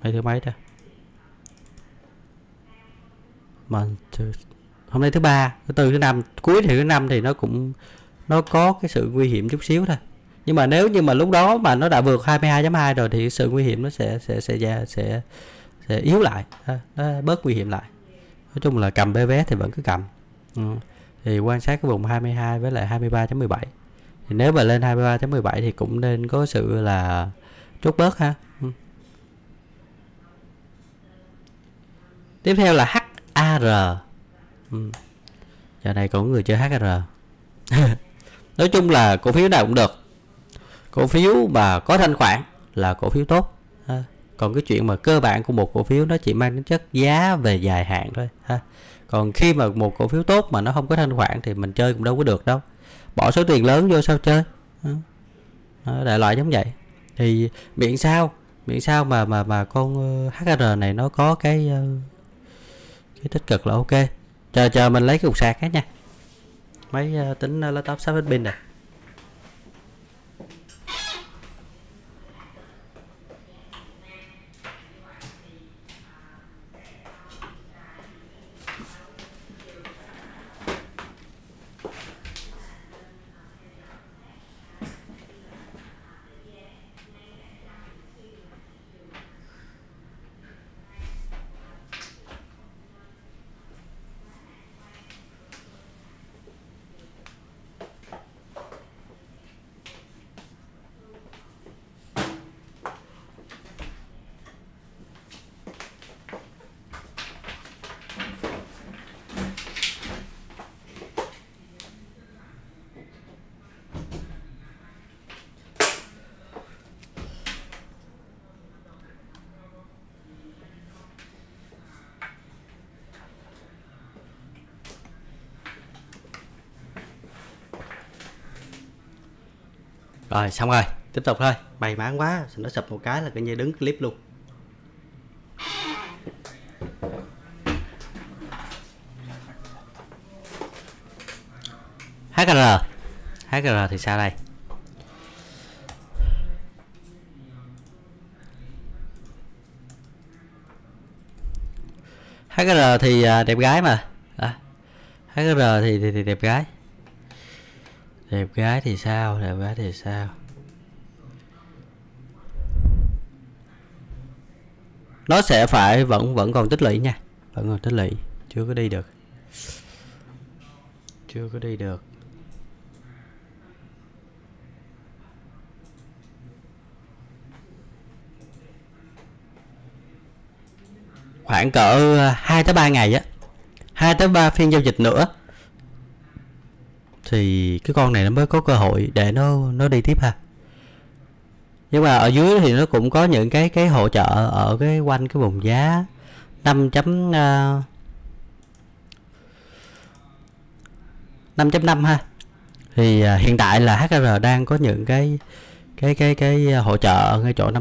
ngày thứ mấy ta? Hôm nay thứ ba, thứ tư, thứ năm, cuối thì thứ năm thì nó có cái sự nguy hiểm chút xíu thôi. Nhưng mà nếu như mà lúc đó mà nó đã vượt 22.2 rồi thì sự nguy hiểm nó sẽ yếu lại, nó bớt nguy hiểm lại. Nói chung là cầm BBS thì vẫn cứ cầm. Thì quan sát cái vùng 22 với lại 23.17. Thì nếu mà lên 23.17 thì cũng nên có sự là chốt bớt ha. Tiếp theo là HAR. Giờ này còn người chơi HAR. Nói chung là cổ phiếu nào cũng được, cổ phiếu mà có thanh khoản là cổ phiếu tốt ha. Còn cái chuyện mà cơ bản của một cổ phiếu nó chỉ mang tính chất giá về dài hạn thôi ha. Còn khi mà một cổ phiếu tốt mà nó không có thanh khoản thì mình chơi cũng đâu có được đâu, bỏ số tiền lớn vô sao chơi. Đại loại giống vậy. Thì miễn sao Miễn sao mà con HR này nó có cái tích cực là ok. Chờ mình lấy cái cục sạc hết nha. Máy tính laptop sắp hết pin rồi. Rồi xong rồi, tiếp tục thôi. May mắn quá, nó sập một cái là cái như đứng clip luôn. HR thì sao đây? HR thì đẹp gái mà. HR thì đẹp gái. Đẹp gái thì sao? Đẹp gái thì sao? Nó sẽ phải vẫn còn tích lũy nha. Vẫn còn tích lũy, chưa có đi được. Chưa có đi được. Khoảng cỡ 2 tới 3 ngày á. 2 tới 3 phiên giao dịch nữa thì cái con này nó mới có cơ hội để nó đi tiếp ha. Nhưng mà ở dưới thì nó cũng có những cái hỗ trợ ở cái quanh cái vùng giá 5.5 ha. Thì hiện tại là HR đang có những cái hỗ trợ ở ngay chỗ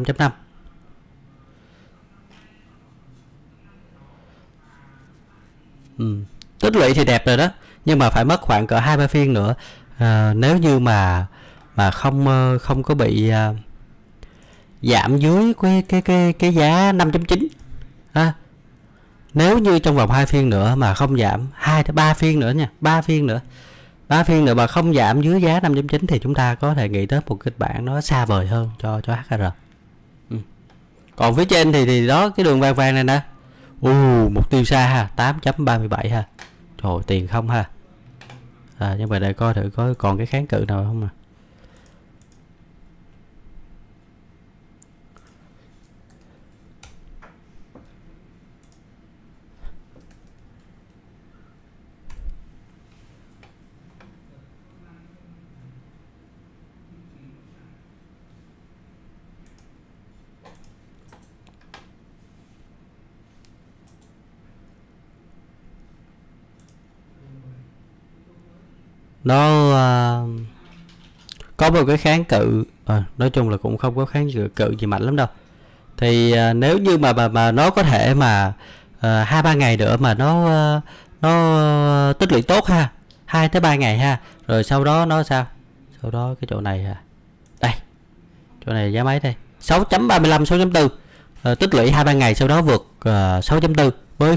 5.5. Tích lũy thì đẹp rồi đó. Nhưng mà phải mất khoảng cỡ 2-3 phiên nữa, nếu như mà không có bị giảm dưới cái giá 5.9 ha. Nếu như trong vòng 2 phiên nữa mà không giảm, 2-3 phiên nữa nha, 3 phiên nữa mà không giảm dưới giá 5.9 thì chúng ta có thể nghĩ tới một kịch bản nó xa vời hơn cho HR. Còn phía trên thì đó, cái đường vàng này nè. Mục tiêu xa ha, 8.37 ha. Trời ơi, tiền không ha. Nhưng mà để coi thử có còn cái kháng cự nào không nè. Nó có một cái kháng cự, nói chung là cũng không có kháng cự gì mạnh lắm đâu. Thì nếu như mà nó có thể mà 2-3 ngày nữa mà nó tích lũy tốt ha, 2-3 ngày ha, rồi sau đó nó sao? Sau đó cái chỗ này ha, đây, chỗ này giá máy đây, 6.35, 6.4, tích lũy 2-3 ngày sau đó vượt 6.4 với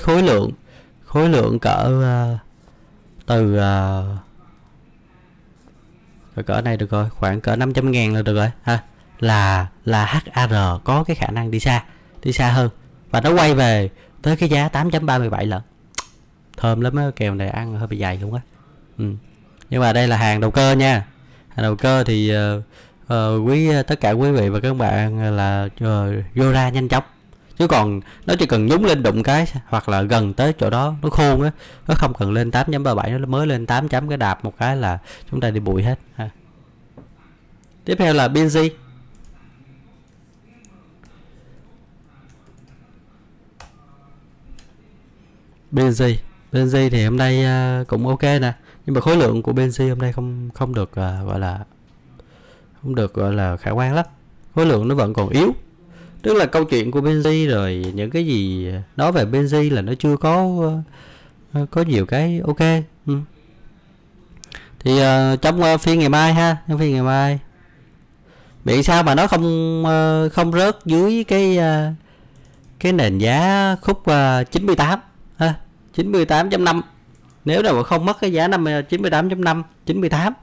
khối lượng cỡ từ cỡ này được rồi, khoảng cỡ 500.000 là được rồi ha, là HR có cái khả năng đi xa hơn và nó quay về tới cái giá 8.37 lận. Thơm lắm á, kèo này ăn hơi bị dày luôn á. Nhưng mà đây là hàng đầu cơ nha. Hàng đầu cơ thì tất cả quý vị và các bạn là vô ra nhanh chóng, chứ còn nó chỉ cần nhúng lên đụng cái hoặc là gần tới chỗ đó nó khôn á, nó không cần lên 8.37, nó mới lên 8 chấm cái đạp một cái là chúng ta đi bụi hết ha. Tiếp theo là BNG. BNG thì hôm nay cũng ok nè, nhưng mà khối lượng của BNG hôm nay không được gọi là khả quan lắm. Khối lượng nó vẫn còn yếu. Tức là câu chuyện của BNG rồi những cái gì nói về BNG là nó chưa có nhiều cái ok. Thì trong phiên ngày mai ha, trong phiên ngày mai bị sao mà nó không rớt dưới cái nền giá khúc 98 ha, 98.5. Nếu mà không mất cái giá 98.5, 98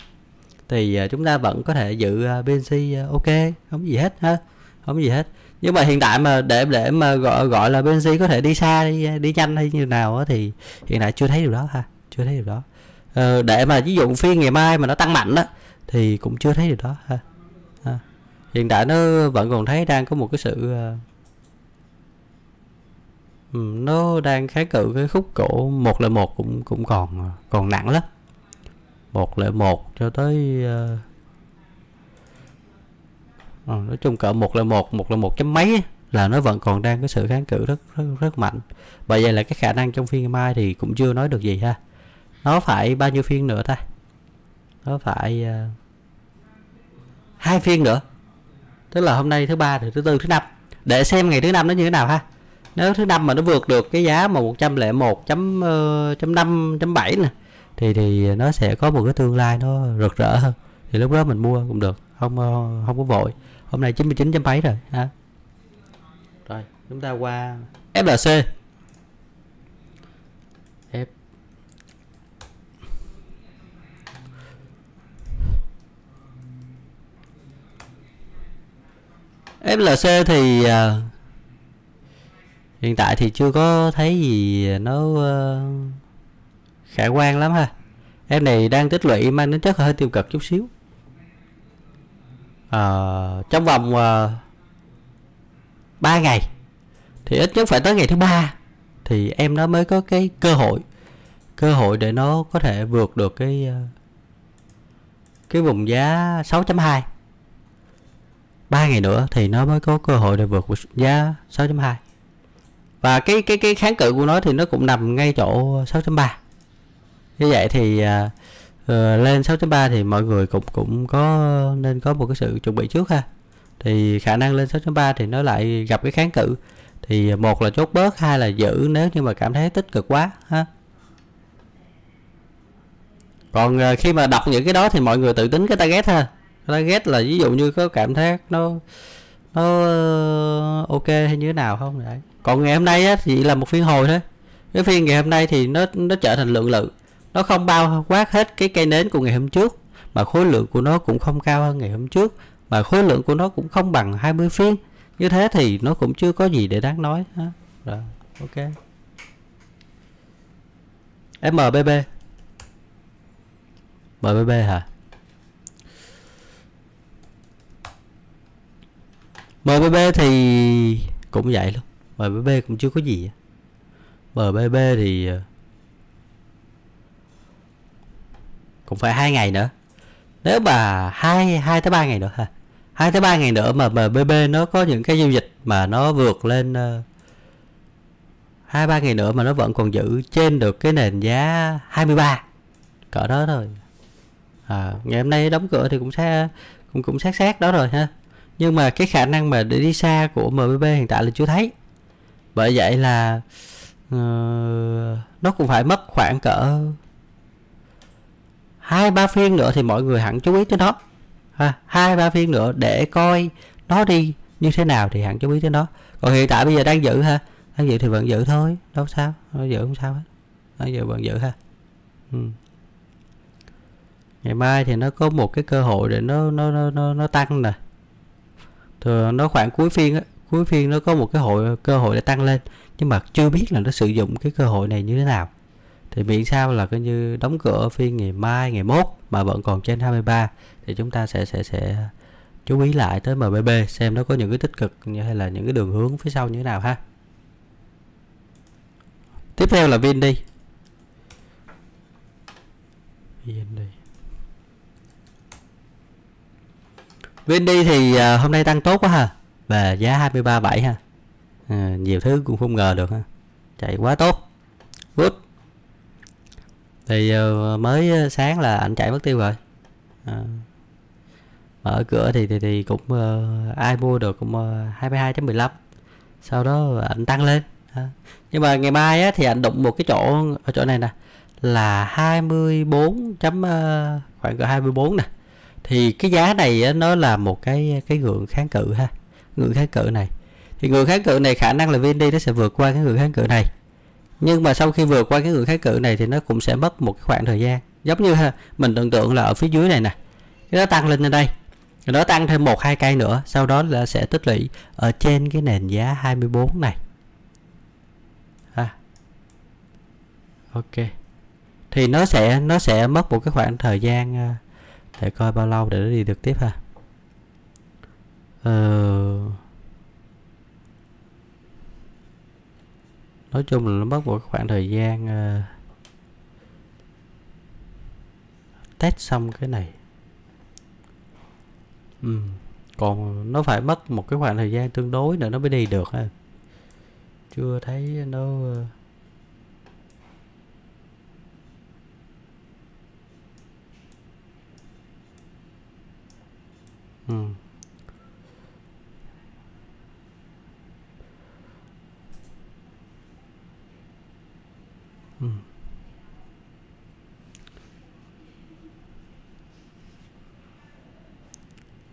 thì chúng ta vẫn có thể giữ BNC ok, không gì hết ha, không gì hết. Nhưng mà hiện tại mà để mà gọi là BNC có thể đi xa đi nhanh hay như nào thì hiện tại chưa thấy điều đó ha, chưa thấy điều đó. Để mà ví dụ phiên ngày mai mà nó tăng mạnh đó thì cũng chưa thấy điều đó ha. Hiện tại nó vẫn còn thấy đang có một cái sự nó đang kháng cự cái khúc cổ 101 cũng còn nặng lắm, 101 cho tới nói chung cỡ 101 chấm mấy là nó vẫn còn đang có sự kháng cự rất mạnh. Bởi vậy là cái khả năng trong phiên ngày mai thì cũng chưa nói được gì ha. Nó phải bao nhiêu phiên nữa ta? Nó phải 2 phiên nữa, tức là hôm nay thứ ba thì thứ tư thứ năm, để xem ngày thứ năm nó như thế nào ha. Nếu thứ năm mà nó vượt được cái giá mà 101.5.7 nè thì nó sẽ có một cái tương lai nó rực rỡ hơn, thì lúc đó mình mua cũng được, không có vội. Hôm nay 99 chấm mấy rồi ha. Rồi chúng ta qua FLC. FLC thì hiện tại thì chưa có thấy gì nó khả quan lắm ha. Em này đang tích lũy mang đến chất hơi tiêu cực chút xíu. Trong vòng 3 ngày thì ít nhất phải tới ngày thứ ba thì em nó mới có cái cơ hội để nó có thể vượt được cái vùng giá 6.2. 3 ngày nữa thì nó mới có cơ hội để vượt giá 6.2. Và cái kháng cự của nó thì nó cũng nằm ngay chỗ 6.3. Như vậy thì lên 6.3 thì mọi người cũng có nên có một cái sự chuẩn bị trước ha. Thì khả năng lên 6.3 thì nó lại gặp cái kháng cự, thì một là chốt bớt, hai là giữ nếu như mà cảm thấy tích cực quá ha. Còn khi mà đọc những cái đó thì mọi người tự tính cái target ha. Target là ví dụ như có cảm thấy nó ok hay như thế nào không đấy. Còn ngày hôm nay á, chỉ là một phiên hồi thôi. Cái phiên ngày hôm nay thì nó trở thành lượng lự, nó không bao quát hết cái cây nến của ngày hôm trước, mà khối lượng của nó cũng không cao hơn ngày hôm trước, mà khối lượng của nó cũng không bằng 20 phiên. Như thế thì nó cũng chưa có gì để đáng nói ha. Rồi, ok. MBB hả? MBB thì cũng vậy luôn, MBB cũng chưa có gì. MBB thì cũng phải 2 ngày nữa. Nếu mà 2 tới 3 ngày nữa ha. 2 tới 3 ngày nữa mà MBB nó có những cái giao dịch mà nó vượt lên 2-3 ngày nữa mà nó vẫn còn giữ trên được cái nền giá 23. Cỡ đó thôi. Ngày hôm nay đóng cửa thì cũng sát đó rồi ha. Nhưng mà cái khả năng mà để đi xa của MBB hiện tại là chưa thấy. Bởi vậy là nó cũng phải mất khoảng cỡ 2-3 phiên nữa thì mọi người hẳn chú ý tới nó. 2-3 phiên nữa để coi nó đi như thế nào thì hẳn chú ý tới nó. Còn hiện tại bây giờ đang giữ ha. Đang giữ thì vẫn giữ thôi, đâu sao, đang giữ không sao hết. Đang giữ vẫn giữ ha. Ngày mai thì nó có một cái cơ hội để nó tăng nè. Nó khoảng cuối phiên nó có một cái cơ hội để tăng lên, nhưng mà chưa biết là nó sử dụng cái cơ hội này như thế nào. Thì miễn sao là coi như đóng cửa phiên ngày mai, ngày mốt mà vẫn còn trên 23 thì chúng ta sẽ chú ý lại tới MBB xem nó có những cái tích cực hay là những cái đường hướng phía sau như thế nào ha. Tiếp theo là VND. VND thì hôm nay tăng tốt quá ha, về giá 23.7 ha. Nhiều thứ cũng không ngờ được ha. Chạy quá tốt. Good. Thì mới sáng là anh chạy mất tiêu rồi. Mở cửa thì cũng ai mua được cũng 22.15. Sau đó ảnh tăng lên. Nhưng mà ngày mai á, thì ảnh đụng một cái chỗ ở chỗ này nè là 24 khoảng cỡ 24 nè. Thì cái giá này á, nó là một cái ngưỡng kháng cự ha. Ngưỡng kháng cự này thì ngưỡng kháng cự này khả năng là VND nó sẽ vượt qua cái ngưỡng kháng cự này. Nhưng mà sau khi vượt qua cái ngưỡng kháng cự này thì nó cũng sẽ mất một cái khoảng thời gian. Giống như ha, mình tưởng tượng là ở phía dưới này nè, nó tăng lên đây, nó tăng thêm 1-2 cây nữa, sau đó là sẽ tích lũy ở trên cái nền giá 24 này. Ok. Thì nó sẽ mất một cái khoảng thời gian để coi bao lâu để nó đi được tiếp ha. Nói chung là nó mất một khoảng thời gian test xong cái này. Còn nó phải mất một cái khoảng thời gian tương đối nữa nó mới đi được ha. Chưa thấy nó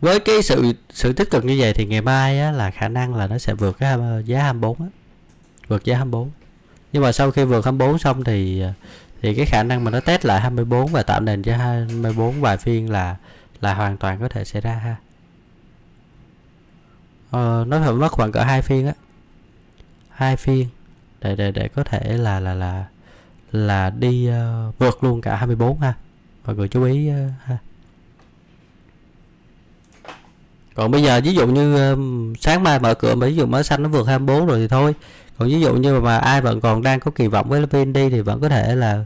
Với cái sự tích cực như vậy thì ngày mai á, là khả năng là nó sẽ vượt cái giá 24 á. Vượt giá 24. Nhưng mà sau khi vượt 24 xong thì cái khả năng mà nó test lại 24 và tạo nền cho 24 vài phiên là hoàn toàn có thể xảy ra ha. Nó phải mất khoảng cỡ 2 phiên á. 2 phiên để có thể là đi vượt luôn cả 24 ha. Mọi người chú ý ha. Còn bây giờ ví dụ như sáng mai mở cửa mà ví dụ mới xanh nó vượt 24 rồi thì thôi. Còn ví dụ như mà ai vẫn còn đang có kỳ vọng với VND thì vẫn có thể là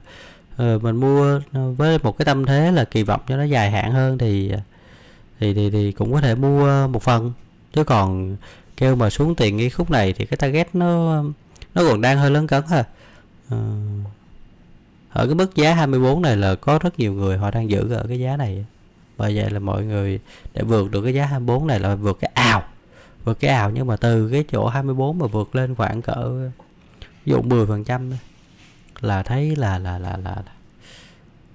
mình mua với một cái tâm thế là kỳ vọng cho nó dài hạn hơn thì cũng có thể mua một phần. Chứ còn kêu mà xuống tiền ngay khúc này thì cái target nó còn đang hơi lấn cấn ha. Ở cái mức giá 24 này là có rất nhiều người họ đang giữ ở cái giá này. Bởi vậy là mọi người để vượt được cái giá 24 này là vượt cái ào. Vượt cái ào nhưng mà từ cái chỗ 24 mà vượt lên khoảng cỡ ví dụ 10% là thấy là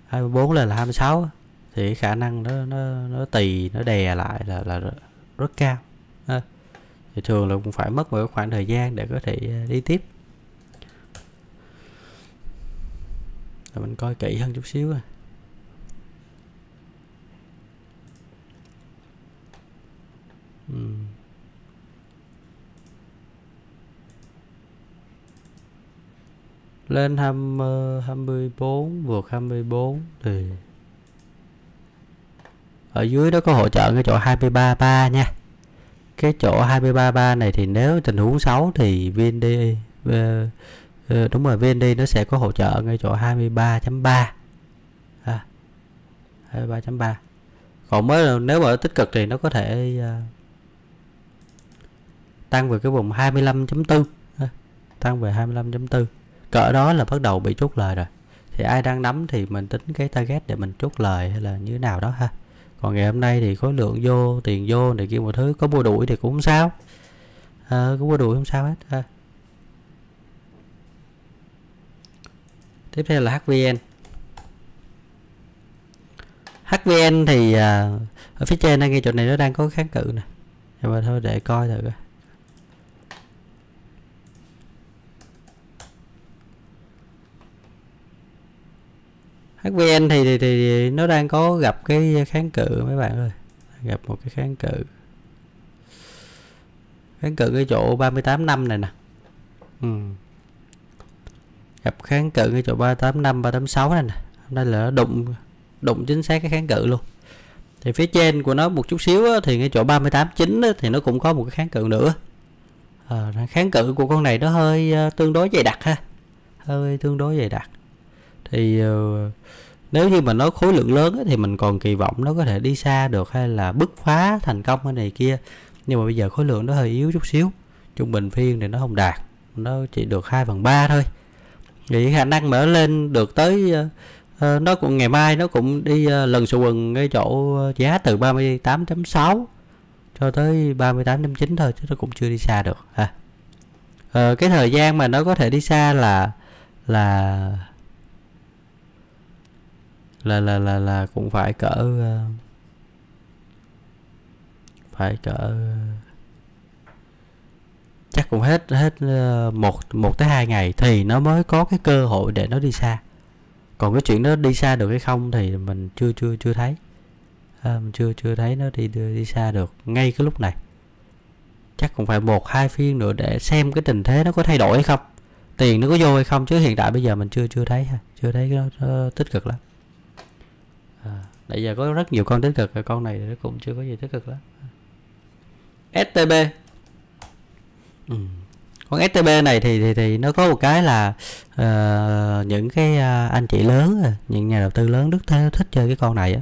24 lên là 26 thì khả năng nó tì nó đè lại là rất cao. Thì thường là cũng phải mất một khoảng thời gian để có thể đi tiếp. Rồi mình coi kỹ hơn chút xíu. Lên 24 vượt 24 thì ở dưới đó có hỗ trợ cái chỗ 233 nha. Cái chỗ 233 này thì nếu tình huống xấu thì VND đúng rồi, VND nó sẽ có hỗ trợ ngay chỗ 23.3 ha. 23.3. Còn mới nếu mà tích cực thì nó có thể tăng về cái vùng 25.4 ha. Tăng về 25.4. Cỡ đó là bắt đầu bị chốt lời rồi. Thì ai đang nắm thì mình tính cái target để mình chốt lời hay là như nào đó ha. Còn ngày hôm nay thì khối lượng vô, tiền vô này kia một thứ, có mua đuổi thì cũng không sao. Có mua đuổi không sao hết ha. Tiếp theo là HVN. HVN thì ở phía trên ngay chỗ này nó đang có kháng cự nè. Nhưng mà thôi để coi thử. HVN thì nó đang có gặp cái kháng cự mấy bạn ơi. Gặp một cái kháng cự. Kháng cự cái chỗ 38.5 này nè. Gặp kháng cự cái chỗ 385, 386 này nè. Hôm nay là nó đụng chính xác cái kháng cự luôn. Thì phía trên của nó một chút xíu á, thì cái chỗ 38.9 thì nó cũng có một cái kháng cự nữa. Kháng cự của con này nó hơi tương đối dày đặc ha. Hơi tương đối dày đặc. Thì nếu như mà nó khối lượng lớn ấy, thì mình còn kỳ vọng nó có thể đi xa được hay là bứt phá thành công cái này kia. Nhưng mà bây giờ khối lượng nó hơi yếu chút xíu. Trung bình phiên thì nó không đạt. Nó chỉ được 2/3 thôi. Vì khả năng mở lên được tới Nó cũng ngày mai nó cũng đi lần sầu quần cái chỗ giá từ 38.6 cho tới 38.9 thôi, chứ nó cũng chưa đi xa được ha. Cái thời gian mà nó có thể đi xa là cũng phải cỡ chắc cũng hết 1 tới 2 ngày thì nó mới có cái cơ hội để nó đi xa. Còn cái chuyện nó đi xa được hay không thì mình chưa thấy, mình chưa thấy nó đi xa được ngay cái lúc này. Chắc cũng phải 1-2 phiên nữa để xem cái tình thế nó có thay đổi hay không, tiền nó có vô hay không, chứ hiện tại bây giờ mình chưa thấy ha, chưa thấy nó tích cực lắm. Bây giờ có rất nhiều con tích cực, con này nó cũng chưa có gì tích cực lắm. STB, con STB này thì nó có một cái là những cái anh chị lớn, những nhà đầu tư lớn rất thích chơi cái con này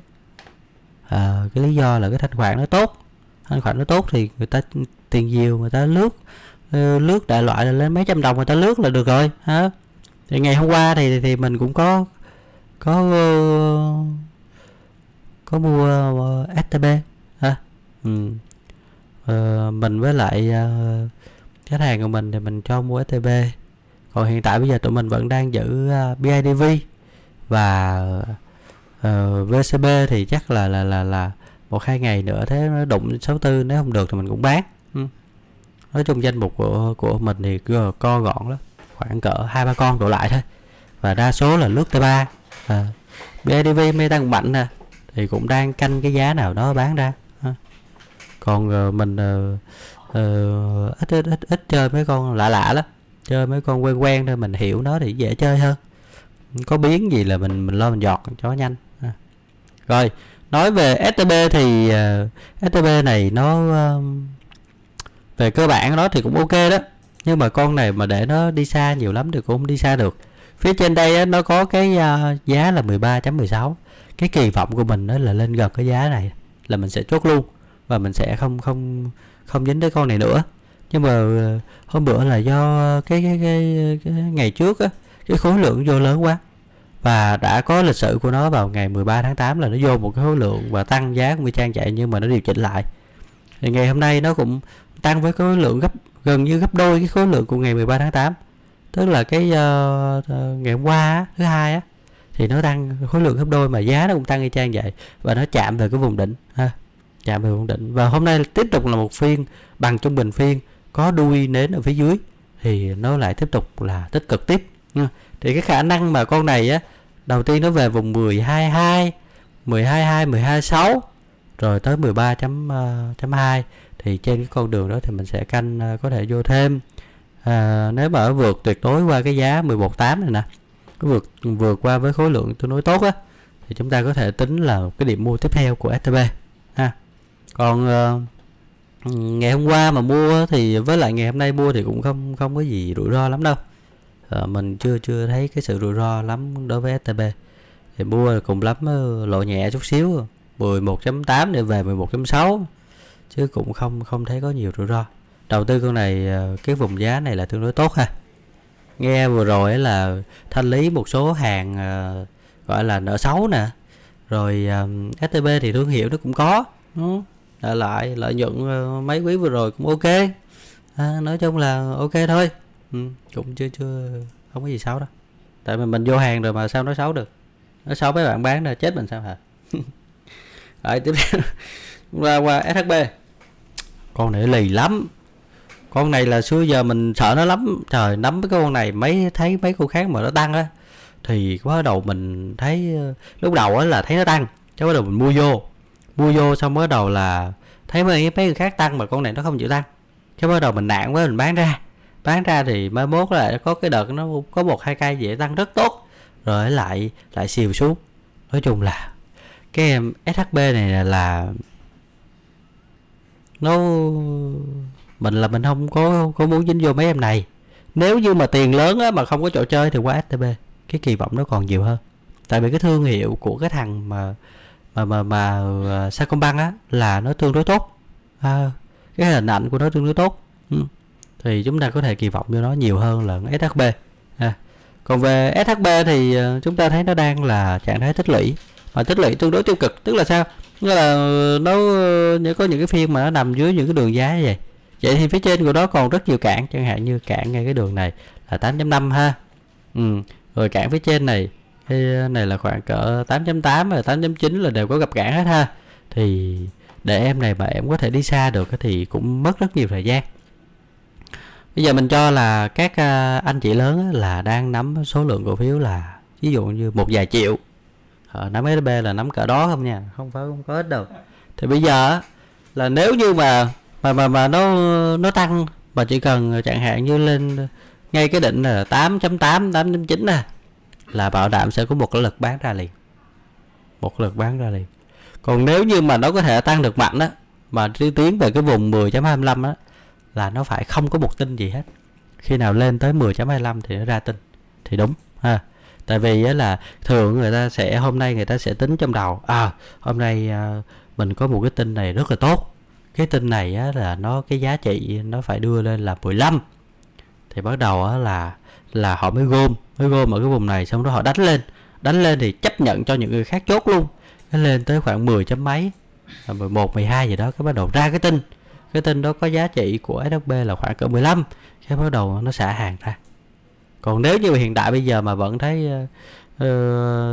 á. Cái lý do là cái thanh khoản nó tốt, thì người ta tiền nhiều, người ta lướt đại loại là lên mấy trăm đồng người ta lướt là được rồi hả. Thì ngày hôm qua thì mình cũng có mua STB hả. Mình với lại khách hàng của mình thì mình cho mua STB. Còn hiện tại bây giờ tụi mình vẫn đang giữ BIDV và VCB thì chắc là 1-2 ngày nữa thế nó đụng 64, nếu không được thì mình cũng bán. Nói chung danh mục của mình thì co gọn lắm, khoảng cỡ 2-3 con đổ lại thôi, và đa số là lướt T3. BIDV mê tăng mạnh nè, thì cũng đang canh cái giá nào đó bán ra. Còn mình ít chơi mấy con lạ lắm, chơi mấy con quen thôi, mình hiểu nó thì dễ chơi hơn. Có biến gì là mình lo mình giọt cho nhanh. Rồi nói về STB thì STB này nó về cơ bản nó thì cũng ok đó, nhưng mà con này mà để nó đi xa nhiều lắm thì cũng không đi xa được. Phía trên đây á, nó có cái giá là 13.16. Cái kỳ vọng của mình đó là lên gần cái giá này là mình sẽ chốt luôn, và mình sẽ không dính tới con này nữa. Nhưng mà hôm bữa là do cái ngày trước á, cái khối lượng vô lớn quá, và đã có lịch sử của nó vào ngày 13 tháng 8 là nó vô một cái khối lượng và tăng giá cũng bị trang chạy, nhưng mà nó điều chỉnh lại. Thì ngày hôm nay nó cũng tăng với khối lượng gần như gấp đôi cái khối lượng của ngày 13 tháng 8. Tức là cái ngày hôm qua thứ hai á, thì nó tăng khối lượng gấp đôi mà giá nó cũng tăng y chang vậy, và nó chạm về cái vùng đỉnh ha. Chạm về vùng đỉnh, và hôm nay tiếp tục là một phiên bằng trung bình phiên có đuôi nến ở phía dưới, thì nó lại tiếp tục là tích cực tiếp. Thì cái khả năng mà con này á, đầu tiên nó về vùng 12.2, 12.2, 12.6 rồi tới 13.2, thì trên cái con đường đó thì mình sẽ canh có thể vô thêm. Nếu mà ở vượt tuyệt đối qua cái giá 11.8 này nè, vượt qua với khối lượng tương đối tốt á, thì chúng ta có thể tính là cái điểm mua tiếp theo của STB ha. Còn ngày hôm qua mà mua thì với lại ngày hôm nay mua thì cũng không có gì rủi ro lắm đâu. Mình chưa thấy cái sự rủi ro lắm đối với STB. Thì mua cùng lắm lộ nhẹ chút xíu 11.8 để về 11.6, chứ cũng không thấy có nhiều rủi ro. Đầu tư con này cái vùng giá này là tương đối tốt ha. Nghe vừa rồi là thanh lý một số hàng gọi là nợ xấu nè, rồi STB thì thương hiệu nó cũng có, lại lợi nhuận mấy quý vừa rồi cũng ok. Nói chung là ok thôi. Cũng chưa không có gì xấu đâu, tại mình vô hàng rồi mà sao nó xấu được, nó xấu mấy bạn bán ra chết mình sao hả. Rồi tiếp theo qua SHB, con này lì lắm, con này là xưa giờ mình sợ nó lắm. Trời, nắm cái con này thấy mấy con khác mà nó tăng á, thì bắt đầu mình thấy lúc đầu á là thấy nó tăng, chứ bắt đầu mình mua vô xong bắt đầu là thấy mấy người khác tăng mà con này nó không chịu tăng, chứ bắt đầu mình nản quá mình bán ra thì mai mốt lại có cái đợt nó có 1-2 cây dễ tăng rất tốt rồi lại xìu xuống. Nói chung là cái em SHB này là nó mình không có muốn dính vô mấy em này. Nếu như mà tiền lớn á, mà không có chỗ chơi thì qua STB cái kỳ vọng nó còn nhiều hơn, tại vì cái thương hiệu của cái thằng mà Sacombank á là nó tương đối tốt, cái hình ảnh của nó tương đối tốt. Thì chúng ta có thể kỳ vọng cho nó nhiều hơn là SHB. Còn về SHB thì chúng ta thấy nó đang là trạng thái tích lũy, mà tích lũy tương đối tiêu cực, tức là sao? Nghĩa là nó có những cái phiên mà nó nằm dưới những cái đường giá như vậy. Vậy thì phía trên của nó còn rất nhiều cản, chẳng hạn như cản ngay cái đường này là 8.5 ha. Rồi cản phía trên này, cái này là khoảng cỡ 8.8 và 8.9 là đều có gặp cản hết ha. Thì để em này mà em có thể đi xa được thì cũng mất rất nhiều thời gian. Bây giờ mình cho là các anh chị lớn là đang nắm số lượng cổ phiếu là ví dụ như một vài triệu. Nắm SB là nắm cỡ đó không nha, không phải không có ít đâu. Thì bây giờ là nếu như mà nó tăng, mà chỉ cần chẳng hạn như lên ngay cái đỉnh là 8.8, 8.9 nè, là bảo đảm sẽ có một cái lực bán ra liền. Một lực bán ra liền. Còn nếu như mà nó có thể tăng được mạnh á, mà tiến về cái vùng 10.25 á, là nó phải không có một tin gì hết. Khi nào lên tới 10.25 thì nó ra tin thì đúng ha. Tại vì là thường người ta sẽ hôm nay người ta sẽ tính trong đầu, hôm nay mình có một cái tin này rất là tốt, cái tin này là nó cái giá trị nó phải đưa lên là 15, thì bắt đầu là họ mới gom ở cái vùng này, xong đó họ đánh lên thì chấp nhận cho những người khác chốt luôn. Nó lên tới khoảng 10 chấm mấy, 11, 12 gì đó, cái bắt đầu ra cái tin đó có giá trị của SHB là khoảng cỡ 15, cái bắt đầu nó xả hàng ra. Còn nếu như hiện tại bây giờ mà vẫn thấy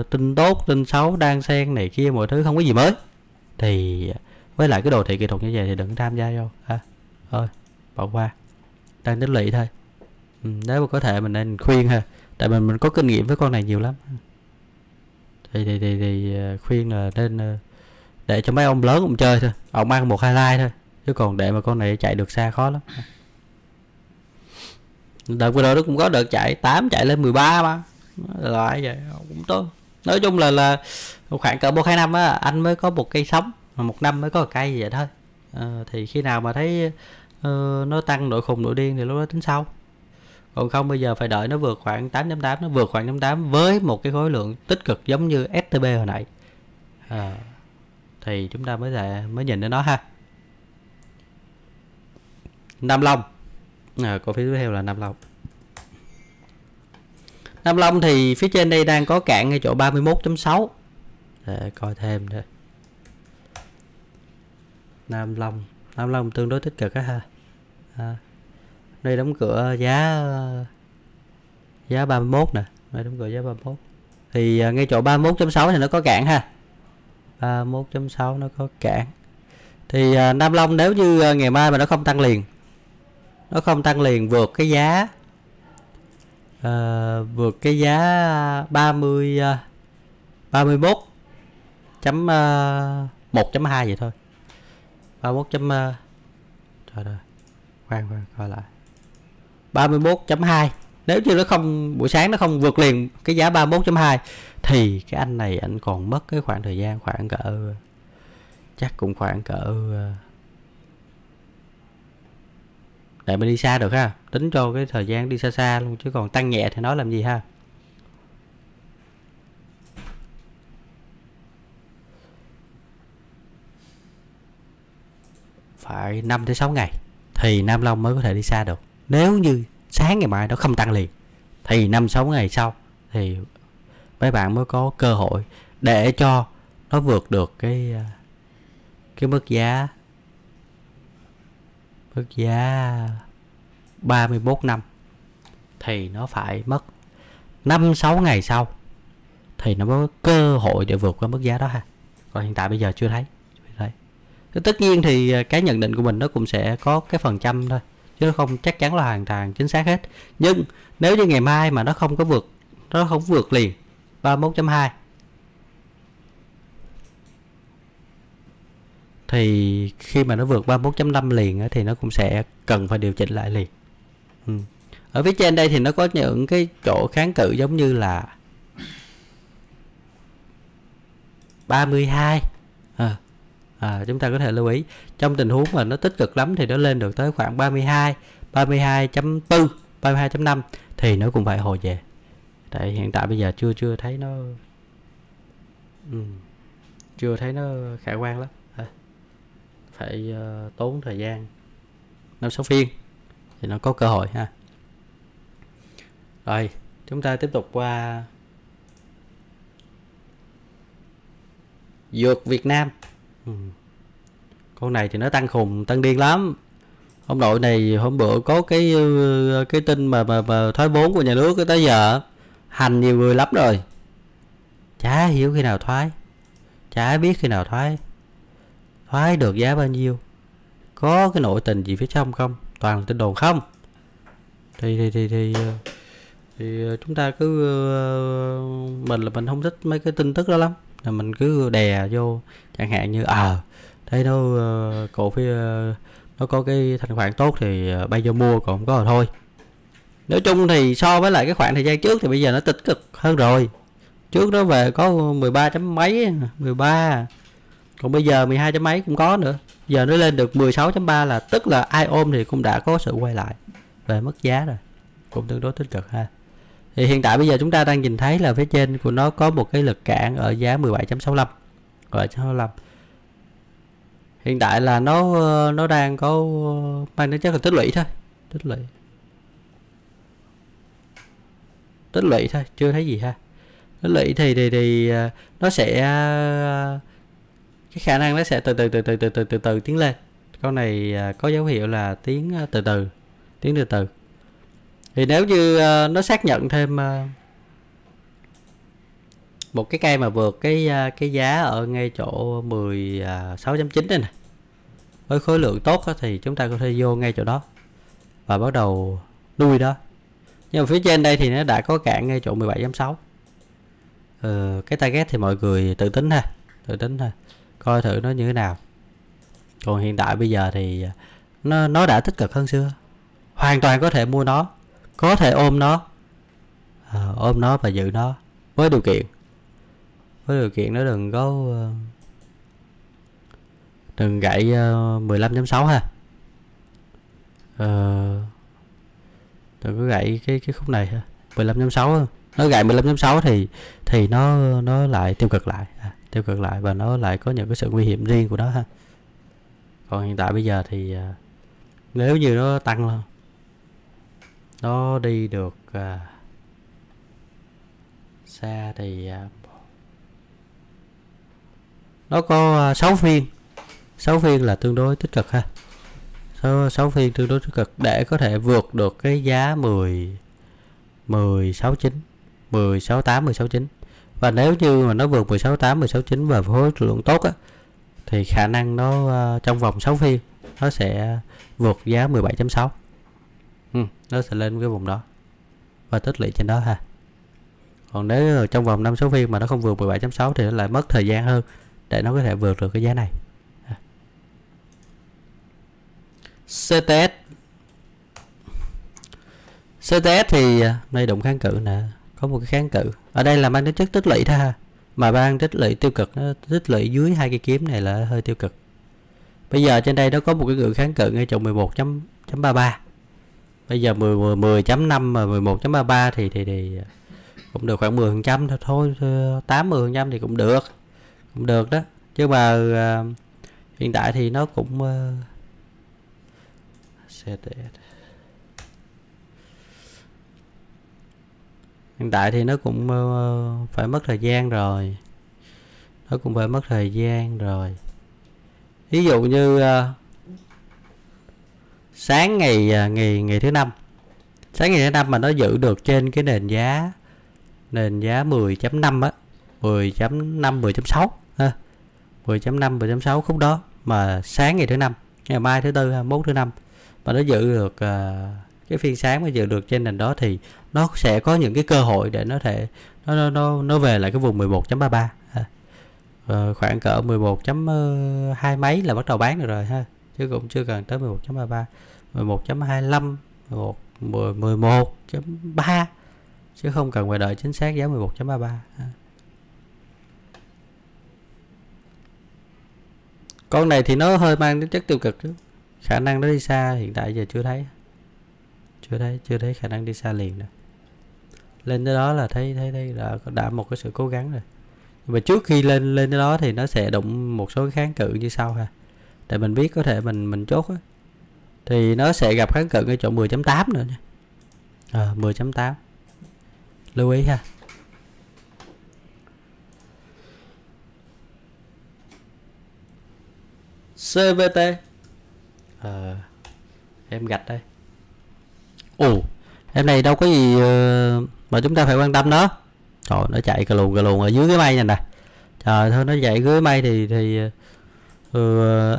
tin tốt, tin xấu đang xen này kia, mọi thứ không có gì mới, thì với lại cái đồ thị kỹ thuật như vậy thì đừng tham gia vô ha. Thôi bỏ qua, đang tích lũy thôi. Nếu mà có thể mình nên khuyên ha, tại mình có kinh nghiệm với con này nhiều lắm, thì khuyên là nên để cho mấy ông lớn cũng chơi thôi, ông ăn 1-2 like thôi, chứ còn để mà con này chạy được xa khó lắm. Đợt vừa rồi nó cũng có đợt chạy 8 chạy lên 13 mà loại vậy cũng tốt. Nói chung là khoảng cỡ 1-2 năm á anh mới có một cây sống, mà 1 năm mới có một cây vậy thôi. Thì khi nào mà thấy nó tăng nội khùng nội điên thì lúc đó tính sau. Còn không bây giờ phải đợi nó vượt khoảng 8.8, nó vượt khoảng 8.8 với một cái khối lượng tích cực giống như STB hồi nãy, thì chúng ta mới nhìn đến nó ha. Nam Long, cổ phiếu tiếp theo là Nam Long. Nam Long thì phía trên đây đang có cạn ngay chỗ 31.6. để coi thêm thôi. Nam Long tương đối tích cực á ha. Đây đóng cửa giá 31 nè, đây đóng cửa giá 31. Thì ngay chỗ 31.6 thì nó có cản ha. 31.6 nó có cản. Thì Nam Long nếu như ngày mai mà nó không tăng liền, vượt cái giá vượt cái giá 31.1.2 vậy thôi. 31. Trời ơi. Khoan coi lại. 31.2. Nếu như nó không, buổi sáng nó không vượt liền cái giá 31.2 thì cái anh này anh còn mất cái khoảng thời gian khoảng cỡ chắc cũng khoảng cỡ để mình đi xa được ha, tính cho cái thời gian đi xa xa luôn, chứ còn tăng nhẹ thì nói làm gì ha. Phải 5 tới 6 ngày thì Nam Long mới có thể đi xa được. Nếu như sáng ngày mai nó không tăng liền thì 5-6 ngày sau thì mấy bạn mới có cơ hội để cho nó vượt được cái mức giá 31 năm, thì nó phải mất 5-6 ngày sau thì nó mới có cơ hội để vượt qua mức giá đó ha. Còn hiện tại bây giờ chưa thấy. Tất nhiên thì cái nhận định của mình nó cũng sẽ có cái phần trăm thôi, chứ không chắc chắn là hoàn toàn chính xác hết. Nhưng nếu như ngày mai mà nó không vượt liền 31.2 thì khi mà nó vượt 31.5 liền thì nó cũng sẽ cần phải điều chỉnh lại liền. Ở phía trên đây thì nó có những cái chỗ kháng cự giống như là 32. Chúng ta có thể lưu ý trong tình huống mà nó tích cực lắm thì nó lên được tới khoảng 32, 32.4, 32.5 thì nó cũng phải hồi về. Tại hiện tại bây giờ chưa thấy nó khả quan lắm. Phải tốn thời gian 5-6 phiên thì nó có cơ hội ha. Rồi Chúng ta tiếp tục qua dược Việt Nam. Con này thì nó tăng khùng, tăng điên lắm. Ông nội này hôm bữa có cái tin mà thoái vốn của nhà nước tới giờ hành nhiều người lắm rồi. Chả hiểu khi nào thoái, chả biết khi nào thoái, thoái được giá bao nhiêu, có cái nội tình gì phía trong không, toàn là tin đồn không. Thì chúng ta cứ mình không thích mấy cái tin tức đó lắm, là mình cứ đè vô, chẳng hạn như thấy nó cổ phiếu nó có cái thanh khoản tốt thì bây giờ mua, còn không có rồi thôi. Nói chung thì so với lại cái khoảng thời gian trước thì bây giờ nó tích cực hơn rồi. Trước đó về có 13 chấm mấy, 13, còn bây giờ 12 chấm mấy cũng có nữa. Giờ nó lên được 16.3 là tức là ai ôm thì cũng đã có sự quay lại về mức giá rồi, cũng tương đối tích cực ha. Thì hiện tại bây giờ chúng ta đang nhìn thấy là phía trên của nó có một cái lực cản ở giá 17.65. Hiện tại là nó đang có mang đến chắc là tích lũy thôi, tích lũy thôi, chưa thấy gì ha. Tích lũy thì nó sẽ cái khả năng nó sẽ từ từ tiến lên. Con này có dấu hiệu là tiến từ từ. Thì nếu như nó xác nhận thêm một cái cây mà vượt cái giá ở ngay chỗ 16.9 đây nè, với khối lượng tốt đó, thì chúng ta có thể vô ngay chỗ đó và bắt đầu nuôi đó. Nhưng mà phía trên đây thì nó đã có cản ngay chỗ 17.6. Cái target thì mọi người tự tính ha, coi thử nó như thế nào. Còn hiện tại bây giờ thì nó đã tích cực hơn xưa, hoàn toàn có thể mua nó, có thể ôm nó, ôm nó và giữ nó với điều kiện, nó đừng có đừng gãy 15.6 ha, đừng có gãy cái khúc này ha, 15.6. Nó gãy 15.6 thì nó lại tiêu cực lại và nó lại có những cái sự nguy hiểm riêng của nó ha. Còn hiện tại bây giờ thì nếu như nó tăng lên, nó đi được xa thì nó có 6 phiên là tương đối tích cực ha. 6 phiên tương đối tích cực để có thể vượt được cái giá 16.8, 16.9. Và nếu như mà nó vượt 16.8, 16.9 và khối lượng tốt á, thì khả năng nó trong vòng 6 phiên nó sẽ vượt giá 17.6. Nó sẽ lên cái vùng đó và tích lũy trên đó ha. Còn nếu trong vòng 5-6 phiên mà nó không vượt 17.6 thì nó lại mất thời gian hơn để nó có thể vượt được cái giá này. CTS thì đây đụng kháng cự nè, có một cái kháng cự ở đây là mang tính chất tích lũy thôi ha, mà ban tích lũy tiêu cực, nó tích lũy dưới hai cây kiếm này là hơi tiêu cực. Bây giờ trên đây nó có một cái ngưỡng kháng cự ngay chỗ 11.33. Bây giờ 10.5 và 11.33 thì cũng được khoảng 10% thôi, 80% thì cũng được, đó. Chứ mà hiện tại thì nó cũng phải mất thời gian rồi, ví dụ như sáng ngày thứ năm, mà nó giữ được trên cái nền giá 10.5 á, 10.5 10.6 ha, 10.5 10.6 khúc đó, mà sáng ngày thứ năm, ngày mai thứ tư 21 thứ năm mà nó giữ được cái phiên sáng mà giữ được trên nền đó thì nó sẽ có những cái cơ hội để nó thể nó về lại cái vùng 11.33 ha. Khoảng cỡ 11.2 mấy là bắt đầu bán được rồi ha, chứ cũng chưa cần tới 11.33, 11.25, 11.3 chứ không cần phải đợi chính xác giá 11.33. Con này thì nó hơi mang tính chất tiêu cực chứ. Khả năng nó đi xa hiện tại giờ chưa thấy khả năng đi xa liền đâu. Lên tới đó là thấy đã một cái sự cố gắng rồi. Và trước khi lên tới đó thì nó sẽ đụng một số cái kháng cự như sau ha. Để mình biết có thể mình chốt á. Thì nó sẽ gặp kháng cự ngay chỗ 10.8 nữa nha. 10.8. lưu ý ha. CVT em gạch đây. Ồ, em này đâu có gì mà chúng ta phải quan tâm đó. Trời, nó chạy cà lùn ở dưới cái mây này nè. Trời thôi, nó chạy dưới mây thì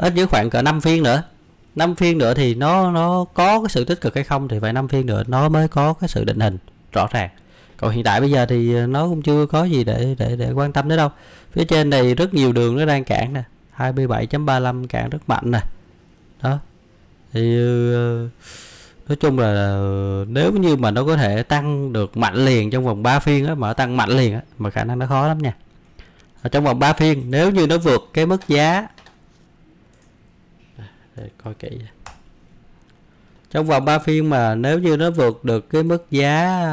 ít dưới khoảng cỡ 5 phiên nữa. 5 phiên nữa thì nó có cái sự tích cực hay không thì phải 5 phiên nữa nó mới có cái sự định hình rõ ràng. Còn hiện tại bây giờ thì nó cũng chưa có gì để quan tâm đến đâu. Phía trên này rất nhiều đường nó đang cản nè, 27.35 cản rất mạnh nè. Đó. Thì nói chung là nếu như mà nó có thể tăng được mạnh liền trong vòng 3 phiên á, mà tăng mạnh liền á, mà khả năng nó khó lắm nha. Ở trong vòng 3 phiên nếu như nó vượt cái mức giá, để coi kỹ, trong vòng 3 phiên mà nếu như nó vượt được cái mức giá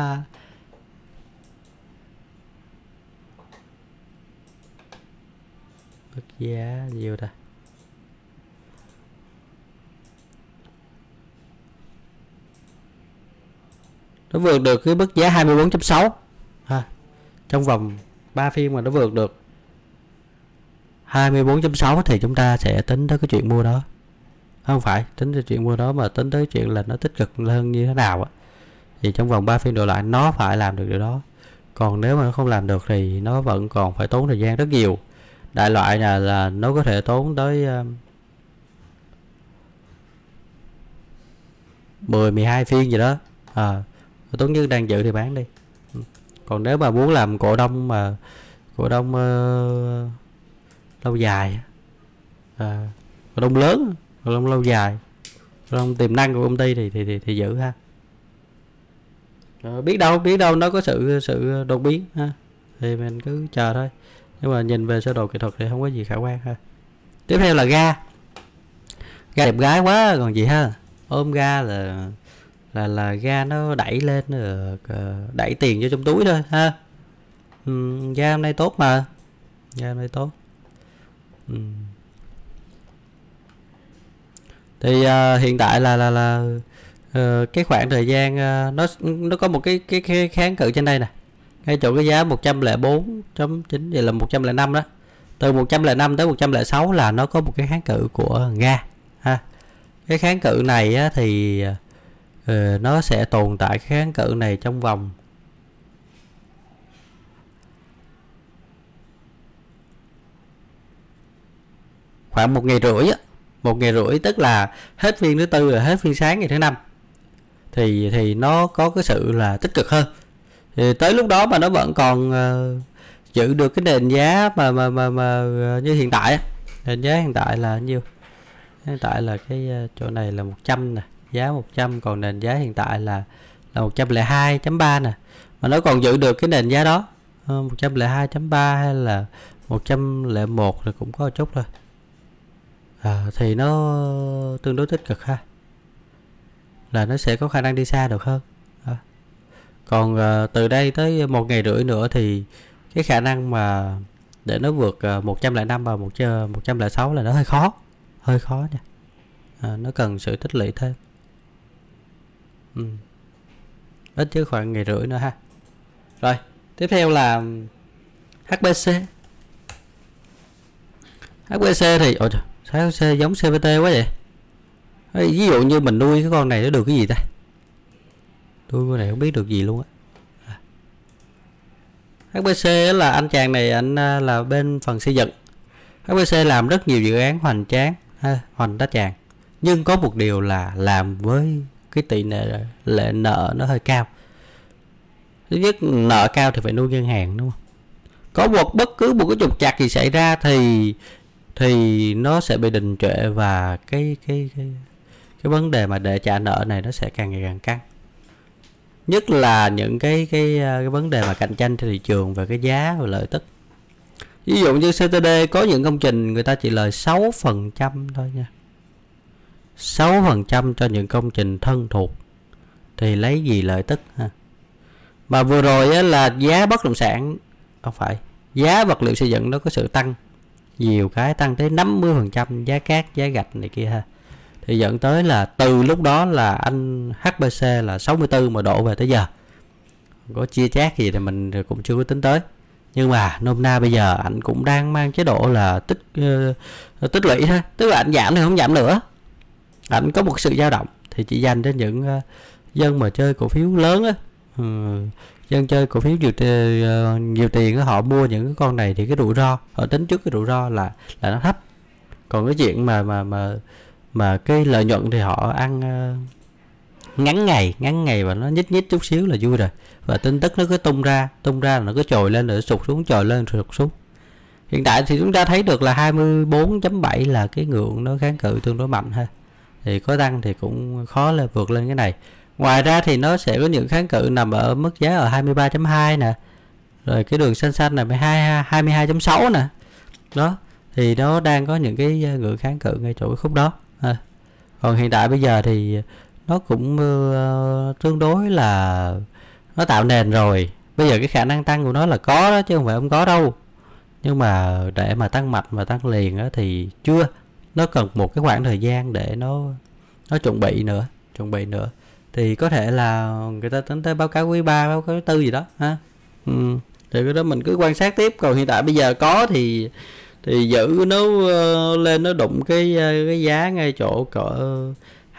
24.6 ha. Trong vòng 3 phiên mà nó vượt được 24.6 thì chúng ta sẽ tính tới cái chuyện mua đó. Không phải tính tới chuyện mua đó mà tính tới chuyện là nó tích cực hơn như thế nào á. Thì trong vòng 3 phiên đổi lại nó phải làm được điều đó. Còn nếu mà nó không làm được thì nó vẫn còn phải tốn thời gian rất nhiều. Đại loại là nó có thể tốn tới 10-12 phiên gì đó. Tốt nhất đang giữ thì bán đi. Còn nếu mà muốn làm cổ đông mà lâu dài, cổ đông lớn, cổ đông lâu dài, cổ đông tiềm năng của công ty thì giữ ha. Biết đâu nó có sự đột biến ha, thì mình cứ chờ thôi. Nhưng mà nhìn về sơ đồ kỹ thuật thì không có gì khả quan ha. Tiếp theo là ga. Ga đẹp gái quá còn gì ha. Ôm ga là ga nó đẩy lên, đẩy tiền vô trong túi thôi ha. Ga hôm nay tốt mà. Ga hôm nay tốt. Thì hiện tại là cái khoảng thời gian nó có một cái kháng cự trên đây nè. Ngay chỗ cái giá 104.9 vậy là 105 đó. Từ 105 tới 106 là nó có một cái kháng cự của ga ha. Cái kháng cự này á, thì nó sẽ tồn tại kháng cự này trong vòng 1,5 ngày á. 1,5 ngày tức là hết phiên thứ tư là hết phiên sáng ngày thứ năm. Thì nó có cái sự là tích cực hơn. Thì tới lúc đó mà nó vẫn còn giữ được cái nền giá mà như hiện tại. Nền giá hiện tại là nhiêu? Hiện tại là cái chỗ này là 100 nè, giá 100, còn nền giá hiện tại là 102.3 nè. Mà nó còn giữ được cái nền giá đó, 102.3 hay là 101 là cũng có chút thôi. Thì nó tương đối tích cực ha. Là nó sẽ có khả năng đi xa được hơn. Còn từ đây tới 1,5 ngày nữa thì cái khả năng mà để nó vượt 105 và 106 là nó hơi khó nha. Nó cần sự tích lũy thêm. Ít chứ khoảng 1,5 ngày nữa ha. Rồi, tiếp theo là HBC. HBC thì ôi trời, sao HBC giống CVT quá vậy? Ví dụ như mình nuôi cái con này nó được cái gì ta? Tôi này không biết được gì luôn á. HBC là anh chàng này, anh là bên phần xây dựng. HBC làm rất nhiều dự án hoành tráng, hoành tá tràng. Nhưng có một điều là làm với cái tỷ lệ nợ nó hơi cao. Thứ nhất, nợ cao thì phải nuôi ngân hàng đúng không? Có bất cứ một cái trục trặc gì xảy ra thì nó sẽ bị đình trệ, và cái vấn đề mà để trả nợ này nó sẽ càng ngày càng căng. Nhất là những cái vấn đề mà cạnh tranh trên thị trường về cái giá và lợi tức. Ví dụ như CTD có những công trình người ta chỉ lời 6% thôi nha. 6% cho những công trình thân thuộc thì lấy gì lợi tức ha. Mà vừa rồi là giá bất động sản, không phải, giá vật liệu xây dựng nó có sự tăng, nhiều cái tăng tới 50%, giá cát, giá gạch này kia ha. Thì dẫn tới là từ lúc đó là anh HBC là 64 mà đổ về tới giờ. có chia chác gì thì mình cũng chưa có tính tới. Nhưng mà nôm na bây giờ anh cũng đang mang chế độ là tích lũy thôi, tức là anh giảm thì không giảm nữa, anh có một sự dao động thì chỉ dành cho những dân mà chơi cổ phiếu lớn á, dân chơi cổ phiếu nhiều tiền, họ mua những cái con này thì cái rủi ro họ tính trước, cái rủi ro là nó thấp, còn cái chuyện mà cái lợi nhuận thì họ ăn ngắn ngày và nó nhích chút xíu là vui rồi, và tin tức nó cứ tung ra là nó cứ trồi lên rồi sụt xuống, trồi lên rồi sụt xuống. Hiện tại thì chúng ta thấy được là 24.7 là cái ngưỡng nó kháng cự tương đối mạnh ha, thì có tăng thì cũng khó là vượt lên cái này. Ngoài ra thì nó sẽ có những kháng cự nằm ở mức giá ở 23.2 nè, rồi cái đường xanh này 22.6 nè đó, thì nó đang có những cái ngưỡng kháng cự ngay chỗ cái khúc đó ha. Còn hiện tại bây giờ thì nó cũng tương đối là nó tạo nền rồi, bây giờ cái khả năng tăng của nó là có đó chứ không phải không có đâu, nhưng mà để mà tăng mạnh và tăng liền đó thì chưa, nó cần một cái khoảng thời gian để nó chuẩn bị nữa, thì có thể là người ta tính tới báo cáo quý 3, báo cáo 4 gì đó ha. Thì cái đó mình cứ quan sát tiếp. Còn hiện tại bây giờ có thì giữ nó lên, nó đụng cái giá ngay chỗ cỡ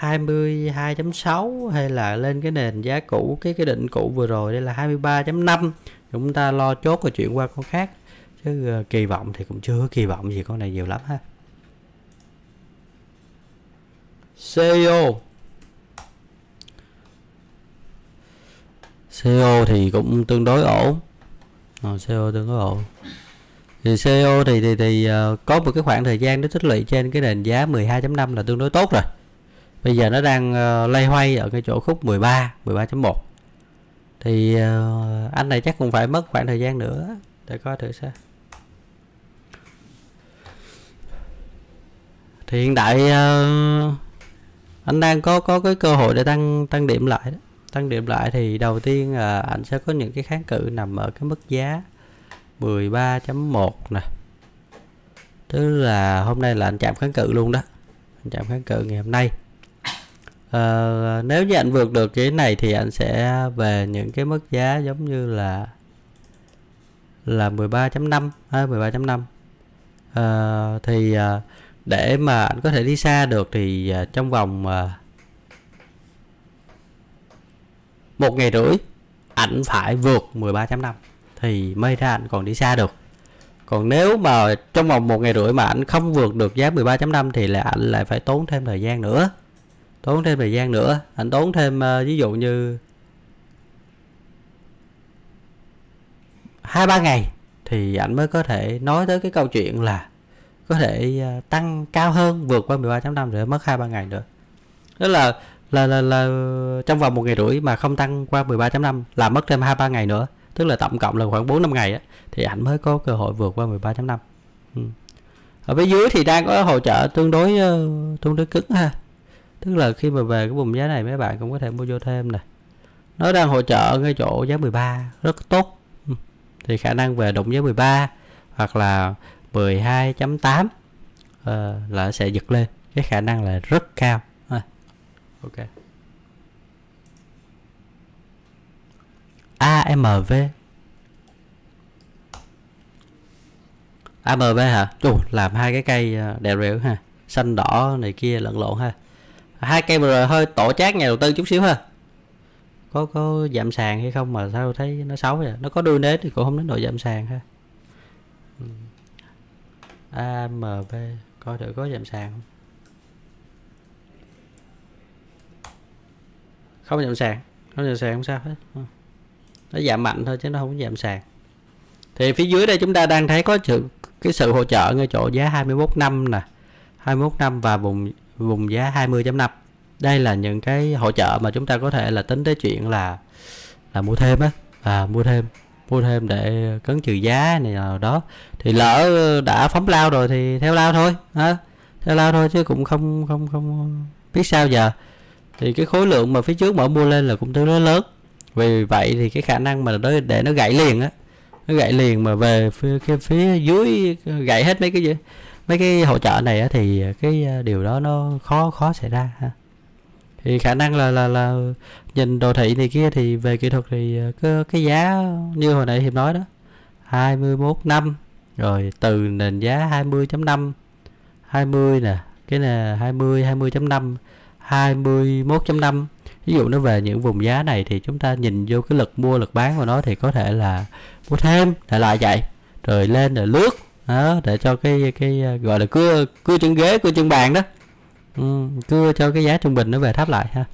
22.6 hay là lên cái nền giá cũ, cái định cũ vừa rồi đây là 23.5, chúng ta lo chốt và chuyển qua con khác, chứ kỳ vọng thì cũng chưa kỳ vọng gì con này nhiều lắm ha. CO thì cũng tương đối ổn, CO tương đối ổn. Thì CO thì có một cái khoảng thời gian nó tích lũy trên cái nền giá 12.5 là tương đối tốt rồi. Bây giờ nó đang lay hoay ở cái chỗ khúc 13.1. Thì anh này chắc cũng phải mất khoảng thời gian nữa để coi thử sao. Thì hiện tại anh đang có cái cơ hội để tăng điểm lại đó. Tăng điểm lại thì đầu tiên anh sẽ có những cái kháng cự nằm ở cái mức giá 13.1 nè. Tức là hôm nay là anh chạm kháng cự luôn đó. Anh chạm kháng cự ngày hôm nay. Nếu như anh vượt được cái này thì anh sẽ về những cái mức giá giống như là 13.5 hay 13.5. Thì để mà anh có thể đi xa được thì trong vòng 1,5 ngày anh phải vượt 13.5 thì may ra anh còn đi xa được. Còn nếu mà trong vòng 1,5 ngày mà anh không vượt được giá 13.5 thì là anh lại phải tốn thêm thời gian nữa. Anh tốn thêm ví dụ như 2-3 ngày thì anh mới có thể nói tới cái câu chuyện là có thể tăng cao hơn, vượt qua 13.5 rồi mất 2-3 ngày nữa. Tức là trong vòng 1,5 ngày mà không tăng qua 13.5 là mất thêm 2-3 ngày nữa, tức là tổng cộng là khoảng 4-5 ngày đó, thì anh mới có cơ hội vượt qua 13.5. Ở phía dưới thì đang có hỗ trợ tương đối cứng ha. Tức là khi mà về cái vùng giá này mấy bạn cũng có thể mua vô thêm nè. Nó đang hỗ trợ ngay chỗ giá 13 rất tốt. Thì khả năng về đụng giá 13 hoặc là 12.8 là sẽ giật lên, cái khả năng là rất cao. Ok. AMV hả? Chù, làm hai cái cây đều đều ha, xanh đỏ này kia lẫn lộn ha. Hai cây vừa rồi hơi tổ chát nhà đầu tư chút xíu ha. Có giảm sàn hay không mà sao thấy nó xấu vậy? Nó có đưa nết thì cũng không đến độ giảm sàn ha. AMB coi thử có giảm sàn không? Không giảm sàn không sao hết. Nó giảm mạnh thôi chứ nó không có giảm sàn. Thì phía dưới đây chúng ta đang thấy có cái sự hỗ trợ ngay chỗ giá 21.5 nè, 21.5 và vùng giá 20.5. đây là những cái hỗ trợ mà chúng ta có thể là tính tới chuyện là mua thêm á, mua thêm để cấn trừ giá này nào đó, thì lỡ đã phóng lao rồi thì theo lao thôi ha, chứ cũng không biết sao giờ. Thì cái khối lượng mà phía trước mở mua lên là cũng tương đối lớn, vì vậy thì cái khả năng mà để nó gãy liền á, nó gãy liền mà về phía dưới gãy hết mấy cái hỗ trợ này á, thì cái điều đó nó khó xảy ra ha. Thì khả năng là nhìn đồ thị này kia thì về kỹ thuật thì cái giá như hồi nãy Hiệp nói đó, 21 năm, rồi từ nền giá 20.5, 20 nè, cái là 20, 20.5, 21.5. Ví dụ nó về những vùng giá này thì chúng ta nhìn vô cái lực mua lực bán của nó thì có thể là mua thêm lại vậy, rồi lên rồi lướt đó, để cho cái gọi là cưa chân ghế, cưa chân bàn đó, cưa cho cái giá trung bình nó về thấp lại ha.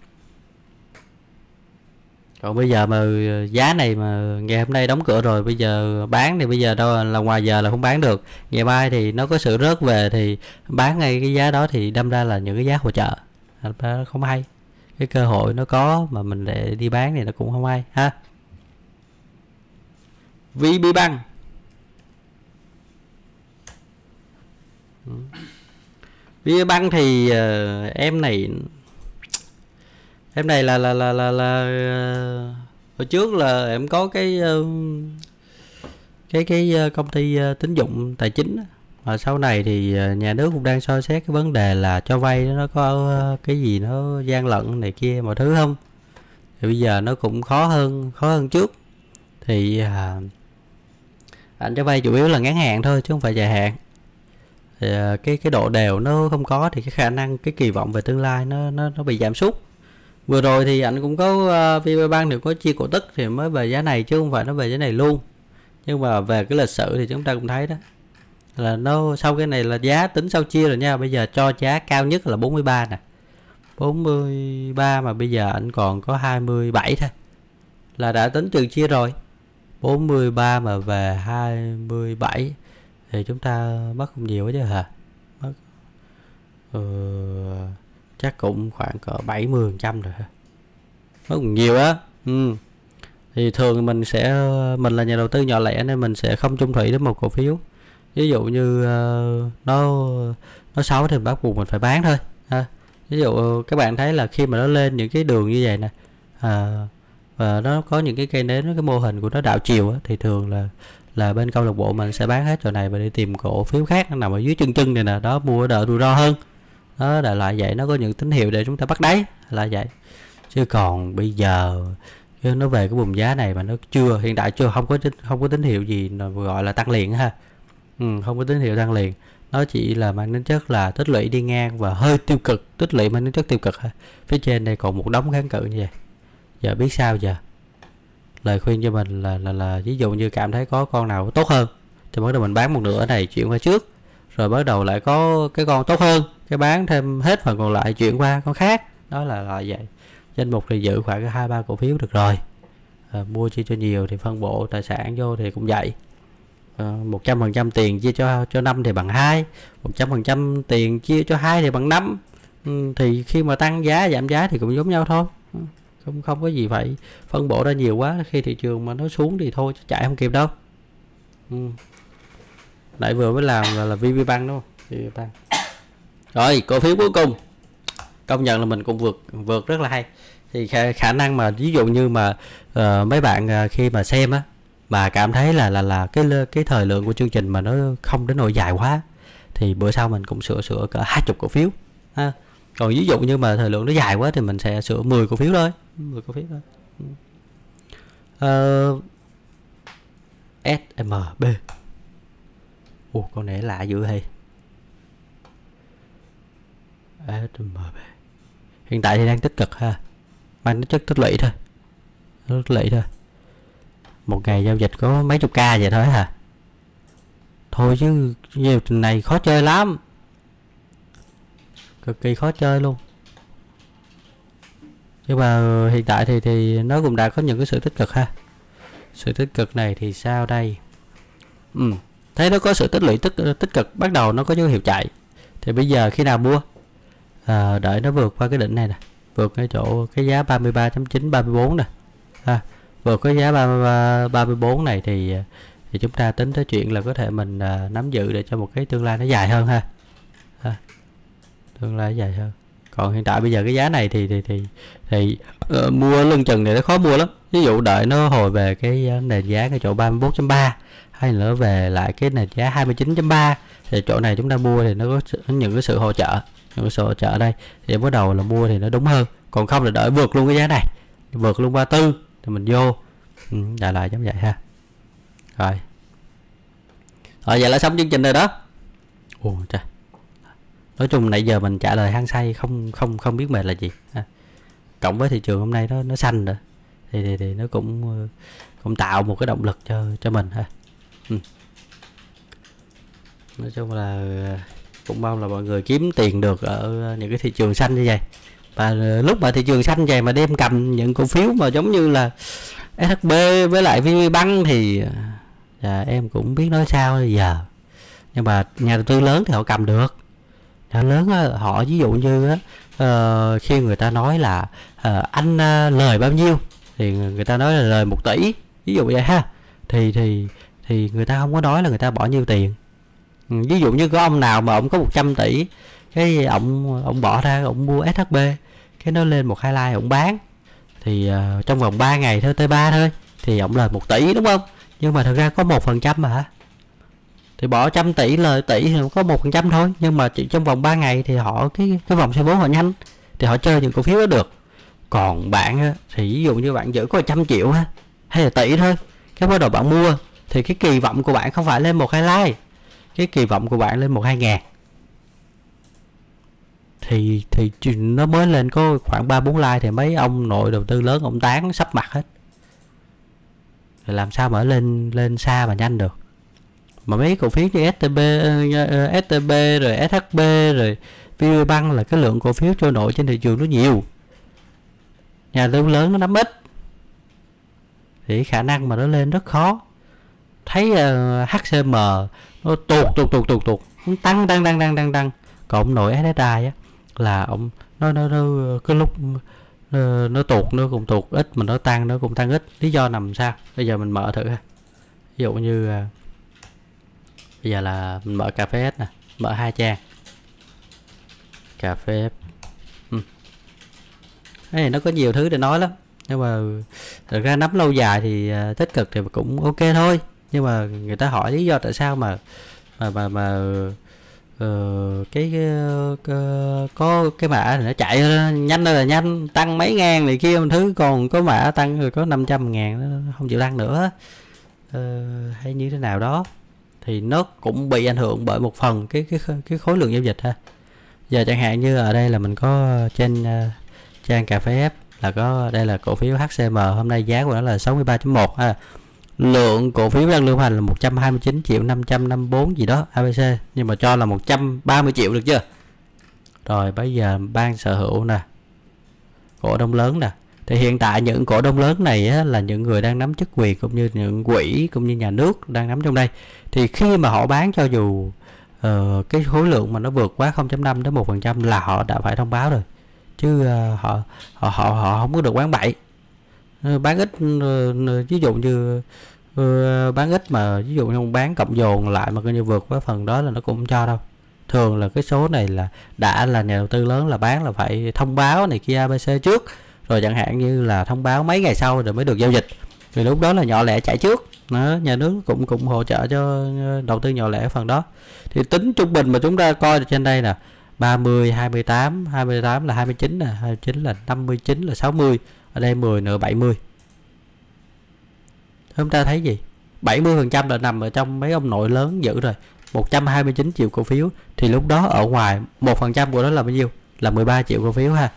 Còn bây giờ mà giá này mà ngày hôm nay đóng cửa rồi, bây giờ bán thì bây giờ đâu là ngoài giờ là không bán được, ngày mai thì nó có sự rớt về thì bán ngay cái giá đó, thì đâm ra là những cái giá hỗ trợ không hay, cái cơ hội nó có mà mình để đi bán thì nó cũng không hay ha. VB Bank, VB Bank thì em này là hồi trước là em có cái công ty tín dụng tài chính, mà sau này thì nhà nước cũng đang soi xét cái vấn đề là cho vay nó có cái gì nó gian lận này kia mọi thứ không, thì bây giờ nó cũng khó hơn trước. Thì anh cho vay chủ yếu là ngắn hạn thôi chứ không phải dài hạn, thì cái độ đều nó không có, thì cái khả năng cái kỳ vọng về tương lai nó bị giảm sút. Vừa rồi thì anh cũng có VPBank thì có chia cổ tức thì mới về giá này chứ không phải nó về giá này luôn, nhưng mà về cái lịch sử thì chúng ta cũng thấy đó là nó sau cái này là giá tính sau chia rồi nha. Bây giờ cho giá cao nhất là 43 nè, 43 mà bây giờ anh còn có 27 thôi là đã tính trừ chia rồi, 43 mà về 27 thì chúng ta mất không nhiều chứ hả, mất chắc cũng khoảng cỡ 70% rồi, mất nhiều á. Thì thường mình là nhà đầu tư nhỏ lẻ nên mình sẽ không chung thủy đến một cổ phiếu, ví dụ như nó xấu thì bắt buộc mình phải bán thôi ha. Ví dụ các bạn thấy là khi mà nó lên những cái đường như vậy nè, và nó có những cái cây nến, cái mô hình của nó đảo chiều á, thì thường là bên câu lạc bộ mình sẽ bán hết chỗ này và đi tìm cổ phiếu khác nó nằm ở dưới chân này nè, đó mua đỡ rủi ro hơn đó, là lại vậy. Nó có những tín hiệu để chúng ta bắt đáy là vậy, chứ còn bây giờ nó về cái vùng giá này mà nó chưa, hiện tại chưa không có tín hiệu gì gọi là tăng liền ha. Không có tín hiệu tăng liền, nó chỉ là mang tính chất là tích lũy đi ngang và hơi tiêu cực, tích lũy mang tính chất tiêu cực ha. Phía trên đây còn một đống kháng cự như vậy, giờ biết sao giờ. Lời khuyên cho mình là ví dụ như cảm thấy có con nào tốt hơn thì bắt đầu mình bán một nửa này chuyển qua trước, rồi bắt đầu lại có cái con tốt hơn cái bán thêm hết phần còn lại chuyển qua con khác, đó là vậy. Danh mục thì giữ khoảng 2-3 cổ phiếu được rồi, mua chia cho nhiều thì phân bổ tài sản vô thì cũng vậy. 100% tiền chia cho 5 thì bằng 2, 100% tiền chia cho 2 thì bằng 5. Thì khi mà tăng giá giảm giá thì cũng giống nhau thôi, không có gì phải phân bổ ra nhiều quá, khi thị trường mà nó xuống thì thôi chạy không kịp đâu. Lại vừa mới làm là VPBank đúng không? VPBank. Rồi cổ phiếu cuối cùng, công nhận là mình cũng vượt rất là hay. Thì khả năng mà ví dụ như mà mấy bạn khi mà xem á mà cảm thấy là cái thời lượng của chương trình mà nó không đến nỗi dài quá thì bữa sau mình cũng sửa cỡ 20 cổ phiếu ha. Còn ví dụ như mà thời lượng nó dài quá thì mình sẽ sửa 10 cổ phiếu thôi, 10 cổ phiếu thôi. SMB, con này lạ dữ hay. SMB hiện tại thì đang tích cực ha, mà nó chất tích lũy thôi, một ngày giao dịch có mấy chục k vậy thôi hả, thôi chứ nhiều này khó chơi lắm, cực kỳ khó chơi luôn. Nhưng mà hiện tại thì nó cũng đã có những cái sự tích cực ha, sự tích cực này thì sao đây? Thấy nó có sự tích lũy tích cực, bắt đầu nó có dấu hiệu chạy thì bây giờ khi nào mua? Đợi nó vượt qua cái đỉnh này nè, vượt cái chỗ cái giá 33.9 34 nè ha. Vượt cái giá 34 này thì chúng ta tính tới chuyện là có thể mình nắm giữ để cho một cái tương lai nó dài hơn ha. Tương lai dài hơn. Còn hiện tại bây giờ cái giá này thì mua lưng chừng này nó khó mua lắm. Ví dụ đợi nó hồi về cái nền giá cái chỗ 34.3 hay nữa về lại cái nền giá 29.3 thì chỗ này chúng ta mua thì nó có những cái sự hỗ trợ, những cái sự hỗ trợ đây thì bắt đầu là mua thì nó đúng hơn. còn không là đợi vượt luôn cái giá này, vượt luôn 34 thì mình vô. Đại loại giống vậy ha. Rồi vậy là xong chương trình rồi đó. Ồ trời, nói chung nãy giờ mình trả lời hăng say không biết mệt là gì ha. Cộng với thị trường hôm nay nó xanh rồi thì nó cũng tạo một cái động lực cho mình ha. Nói chung là cũng mong là mọi người kiếm tiền được ở những cái thị trường xanh như vậy, và lúc mà thị trường xanh vậy mà đem cầm những cổ phiếu mà giống như là SHB với lại VNBank thì em cũng biết nói sao giờ. Nhưng mà nhà đầu tư lớn thì họ cầm được, nhà lớn họ ví dụ như khi người ta nói là anh lời bao nhiêu thì người ta nói là lời 1 tỷ ví dụ vậy ha, thì người ta không có nói là người ta bỏ nhiêu tiền. Ví dụ như có ông nào mà ông có 100 tỷ cái ông bỏ ra ông mua SHB, cái nó lên 1-2 like ông bán, thì trong vòng 3 ngày thôi, tới 3 thôi thì ông lời 1 tỷ đúng không, nhưng mà thật ra có 1% mà hả, thì bỏ 100 tỷ lời tỷ thì có 1% thôi, nhưng mà chỉ trong vòng 3 ngày thì họ cái vòng xoay vốn họ nhanh thì họ chơi những cổ phiếu đó được. Còn bạn thì ví dụ như bạn giữ có 100 triệu ha, hay là tỷ thôi, cái bắt đầu bạn mua thì cái kỳ vọng của bạn không phải lên 1-2 like, cái kỳ vọng của bạn lên 1-2 ngàn thì nó mới lên có khoảng 3-4 like thì mấy ông nội đầu tư lớn ông tán sắp mặt hết. Thì làm sao mà lên xa mà nhanh được. Mà mấy cổ phiếu như STB rồi SHB rồi VNBank là cái lượng cổ phiếu trôi nổi trên thị trường nó nhiều, nhà đầu tư lớn nó nắm ít thì khả năng mà nó lên rất khó. Thấy HCM nó tụt tăng, còn ông nội SSI á là ông nó cái lúc nó tụt nó cũng tụt ít mà nó tăng nó cũng tăng ít. Lý do nằm sao? Bây giờ mình mở thử ha. Ví dụ như bây giờ là mình mở cà phê S nè, mở 2 trang cà phê F. Thế nó có nhiều thứ để nói lắm, nhưng mà thật ra nắm lâu dài thì tích cực thì cũng ok thôi. Nhưng mà người ta hỏi lý do tại sao mà cái có cái mã nó chạy nhanh là nhanh, tăng mấy ngàn này kia một thứ, còn có mã tăng rồi có 500 ngàn nó không chịu tăng nữa, hay như thế nào đó, thì nó cũng bị ảnh hưởng bởi một phần cái khối lượng giao dịch ha. Giờ chẳng hạn như ở đây là mình có trên trang cà phê F là có, đây là cổ phiếu HCM, hôm nay giá của nó là 63.1 ha. Lượng cổ phiếu đang lưu hành là 129 triệu 554 gì đó ABC, nhưng mà cho là 130 triệu được chưa. Rồi bây giờ ban sở hữu nè, cổ đông lớn nè, thì hiện tại những cổ đông lớn này á, là những người đang nắm chức quyền cũng như những quỹ cũng như nhà nước đang nắm trong đây. Thì khi mà họ bán cho dù cái khối lượng mà nó vượt quá 0.5 đến 1% là họ đã phải thông báo rồi, chứ họ không có được bán bậy, bán ít. Ví dụ như bán ít mà ví dụ như bán cộng dồn lại mà coi như vượt với phần đó là nó cũng không cho đâu. Thường là cái số này là đã là nhà đầu tư lớn là bán là phải thông báo này kia ABC trước, rồi chẳng hạn như là thông báo mấy ngày sau rồi mới được giao dịch, thì lúc đó là nhỏ lẻ chạy trước đó, nhà nước cũng hỗ trợ cho đầu tư nhỏ lẻ phần đó. Thì tính trung bình mà chúng ta coi được trên đây nè, 30, 28, 28 là 29 nè, 29 là 59 là 60, ở đây 10 nữa 70. Hôm ta thấy gì? 70% là nằm ở trong mấy ông nội lớn giữ rồi. 129 triệu cổ phiếu thì lúc đó ở ngoài 1% của nó là bao nhiêu? Là 13 triệu cổ phiếu ha.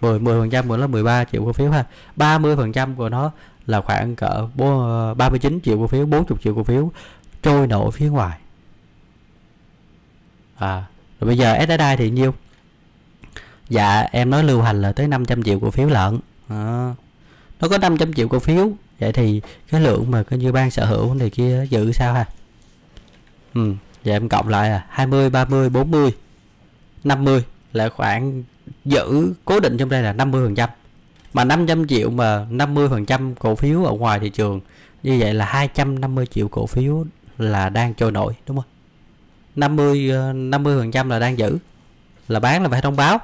10% của nó là 13 triệu cổ phiếu ha. 30% của nó là khoảng cỡ 39 triệu cổ phiếu, 40 triệu cổ phiếu trôi nổi phía ngoài. Rồi bây giờ SSI thì nhiêu? Dạ em nói lưu hành là tới 500 triệu cổ phiếu lợn. Nó có 500 triệu cổ phiếu, vậy thì cái lượng mà coi như ban sở hữu này kia giữ sao ha? Vậy em cộng lại 20, 30, 40, 50 là khoảng giữ cố định trong đây là 50%. Mà 500 triệu mà 50% cổ phiếu ở ngoài thị trường, như vậy là 250 triệu cổ phiếu là đang trôi nổi đúng không? 50% là đang giữ, là bán là phải thông báo,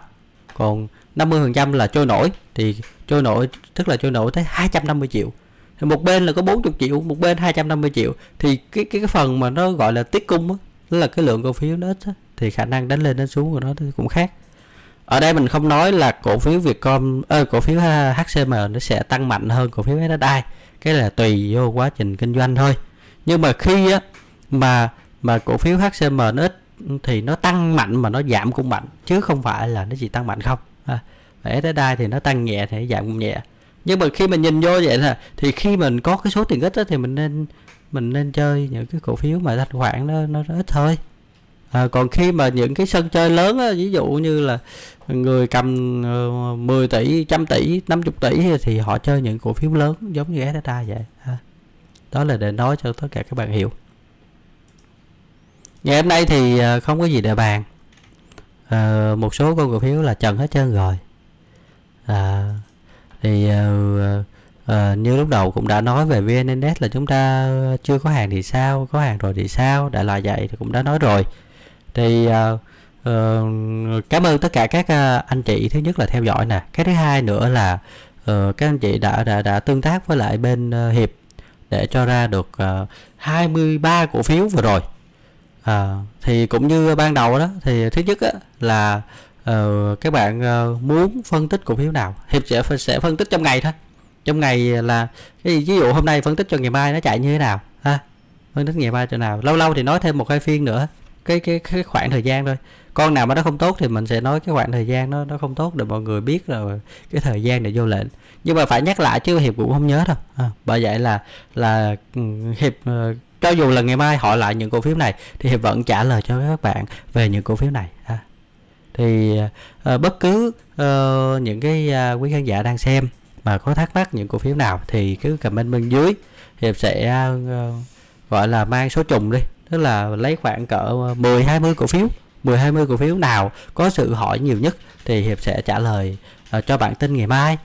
còn 50% là trôi nổi. Thì trôi nổi tức là trôi nổi tới 250 triệu thì một bên là có 40 triệu, một bên 250 triệu, thì cái phần mà nó gọi là tiết cung đó, là cái lượng cổ phiếu nó ít đó, thì khả năng đánh lên đánh xuống của nó cũng khác. Ở đây mình không nói là cổ phiếu Vietcom, cổ phiếu HCM nó sẽ tăng mạnh hơn cổ phiếu SSI, cái là tùy vô quá trình kinh doanh thôi. Nhưng mà khi á, mà cổ phiếu HCM nó ít thì nó tăng mạnh mà nó giảm cũng mạnh, chứ không phải là nó chỉ tăng mạnh không. SSI thì nó tăng nhẹ thì giảm cũng nhẹ. Nhưng mà khi mình nhìn vô vậy là thì khi mình có cái số tiền ít á, thì mình nên chơi những cái cổ phiếu mà thanh khoản nó ít thôi. Còn khi mà những cái sân chơi lớn á, ví dụ như là người cầm 10 tỷ, 100 tỷ, 50 tỷ thì họ chơi những cổ phiếu lớn giống như SSI vậy. Đó là để nói cho tất cả các bạn hiểu. Ngày hôm nay thì không có gì để bàn. Một số con cổ phiếu là trần hết trơn rồi. Như lúc đầu cũng đã nói về VN-Index là chúng ta chưa có hàng thì sao, có hàng rồi thì sao, đại loại vậy thì cũng đã nói rồi. Thì cảm ơn tất cả các anh chị, thứ nhất là theo dõi nè, cái thứ hai nữa là các anh chị đã tương tác với lại bên Hiệp để cho ra được 23 cổ phiếu vừa rồi. Thì cũng như ban đầu đó, thì thứ nhất là các bạn muốn phân tích cổ phiếu nào Hiệp sẽ phân tích trong ngày thôi. Trong ngày là ví dụ hôm nay phân tích cho ngày mai nó chạy như thế nào ha, phân tích ngày mai chỗ nào, lâu lâu thì nói thêm một hai phiên nữa, cái khoảng thời gian thôi. Con nào mà nó không tốt thì mình sẽ nói cái khoảng thời gian nó không tốt để mọi người biết rồi cái thời gian để vô lệnh. Nhưng mà phải nhắc lại chứ Hiệp cũng không nhớ đâu. Bởi vậy là Hiệp cho dù là ngày mai hỏi lại những cổ phiếu này thì Hiệp vẫn trả lời cho các bạn về những cổ phiếu này ha. Thì bất cứ những cái quý khán giả đang xem mà có thắc mắc những cổ phiếu nào thì cứ comment bên dưới, Hiệp sẽ gọi là mang số trùng đi, tức là lấy khoảng cỡ 10-20 cổ phiếu, 10-20 cổ phiếu nào có sự hỏi nhiều nhất thì Hiệp sẽ trả lời cho bản tin ngày mai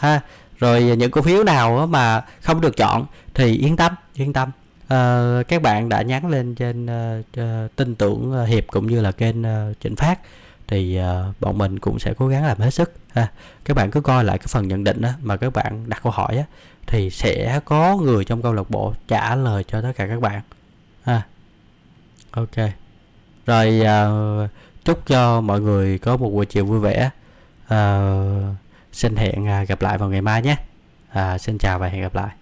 ha. Rồi những cổ phiếu nào mà không được chọn thì yên tâm, các bạn đã nhắn lên trên tin tưởng Hiệp cũng như là kênh Trịnh Phát thì bọn mình cũng sẽ cố gắng làm hết sức ha. Các bạn cứ coi lại cái phần nhận định đó, mà các bạn đặt câu hỏi đó, thì sẽ có người trong câu lạc bộ trả lời cho tất cả các bạn ha. Ok rồi, chúc cho mọi người có một buổi chiều vui vẻ. Xin hẹn gặp lại vào ngày mai nhé. Xin chào và hẹn gặp lại.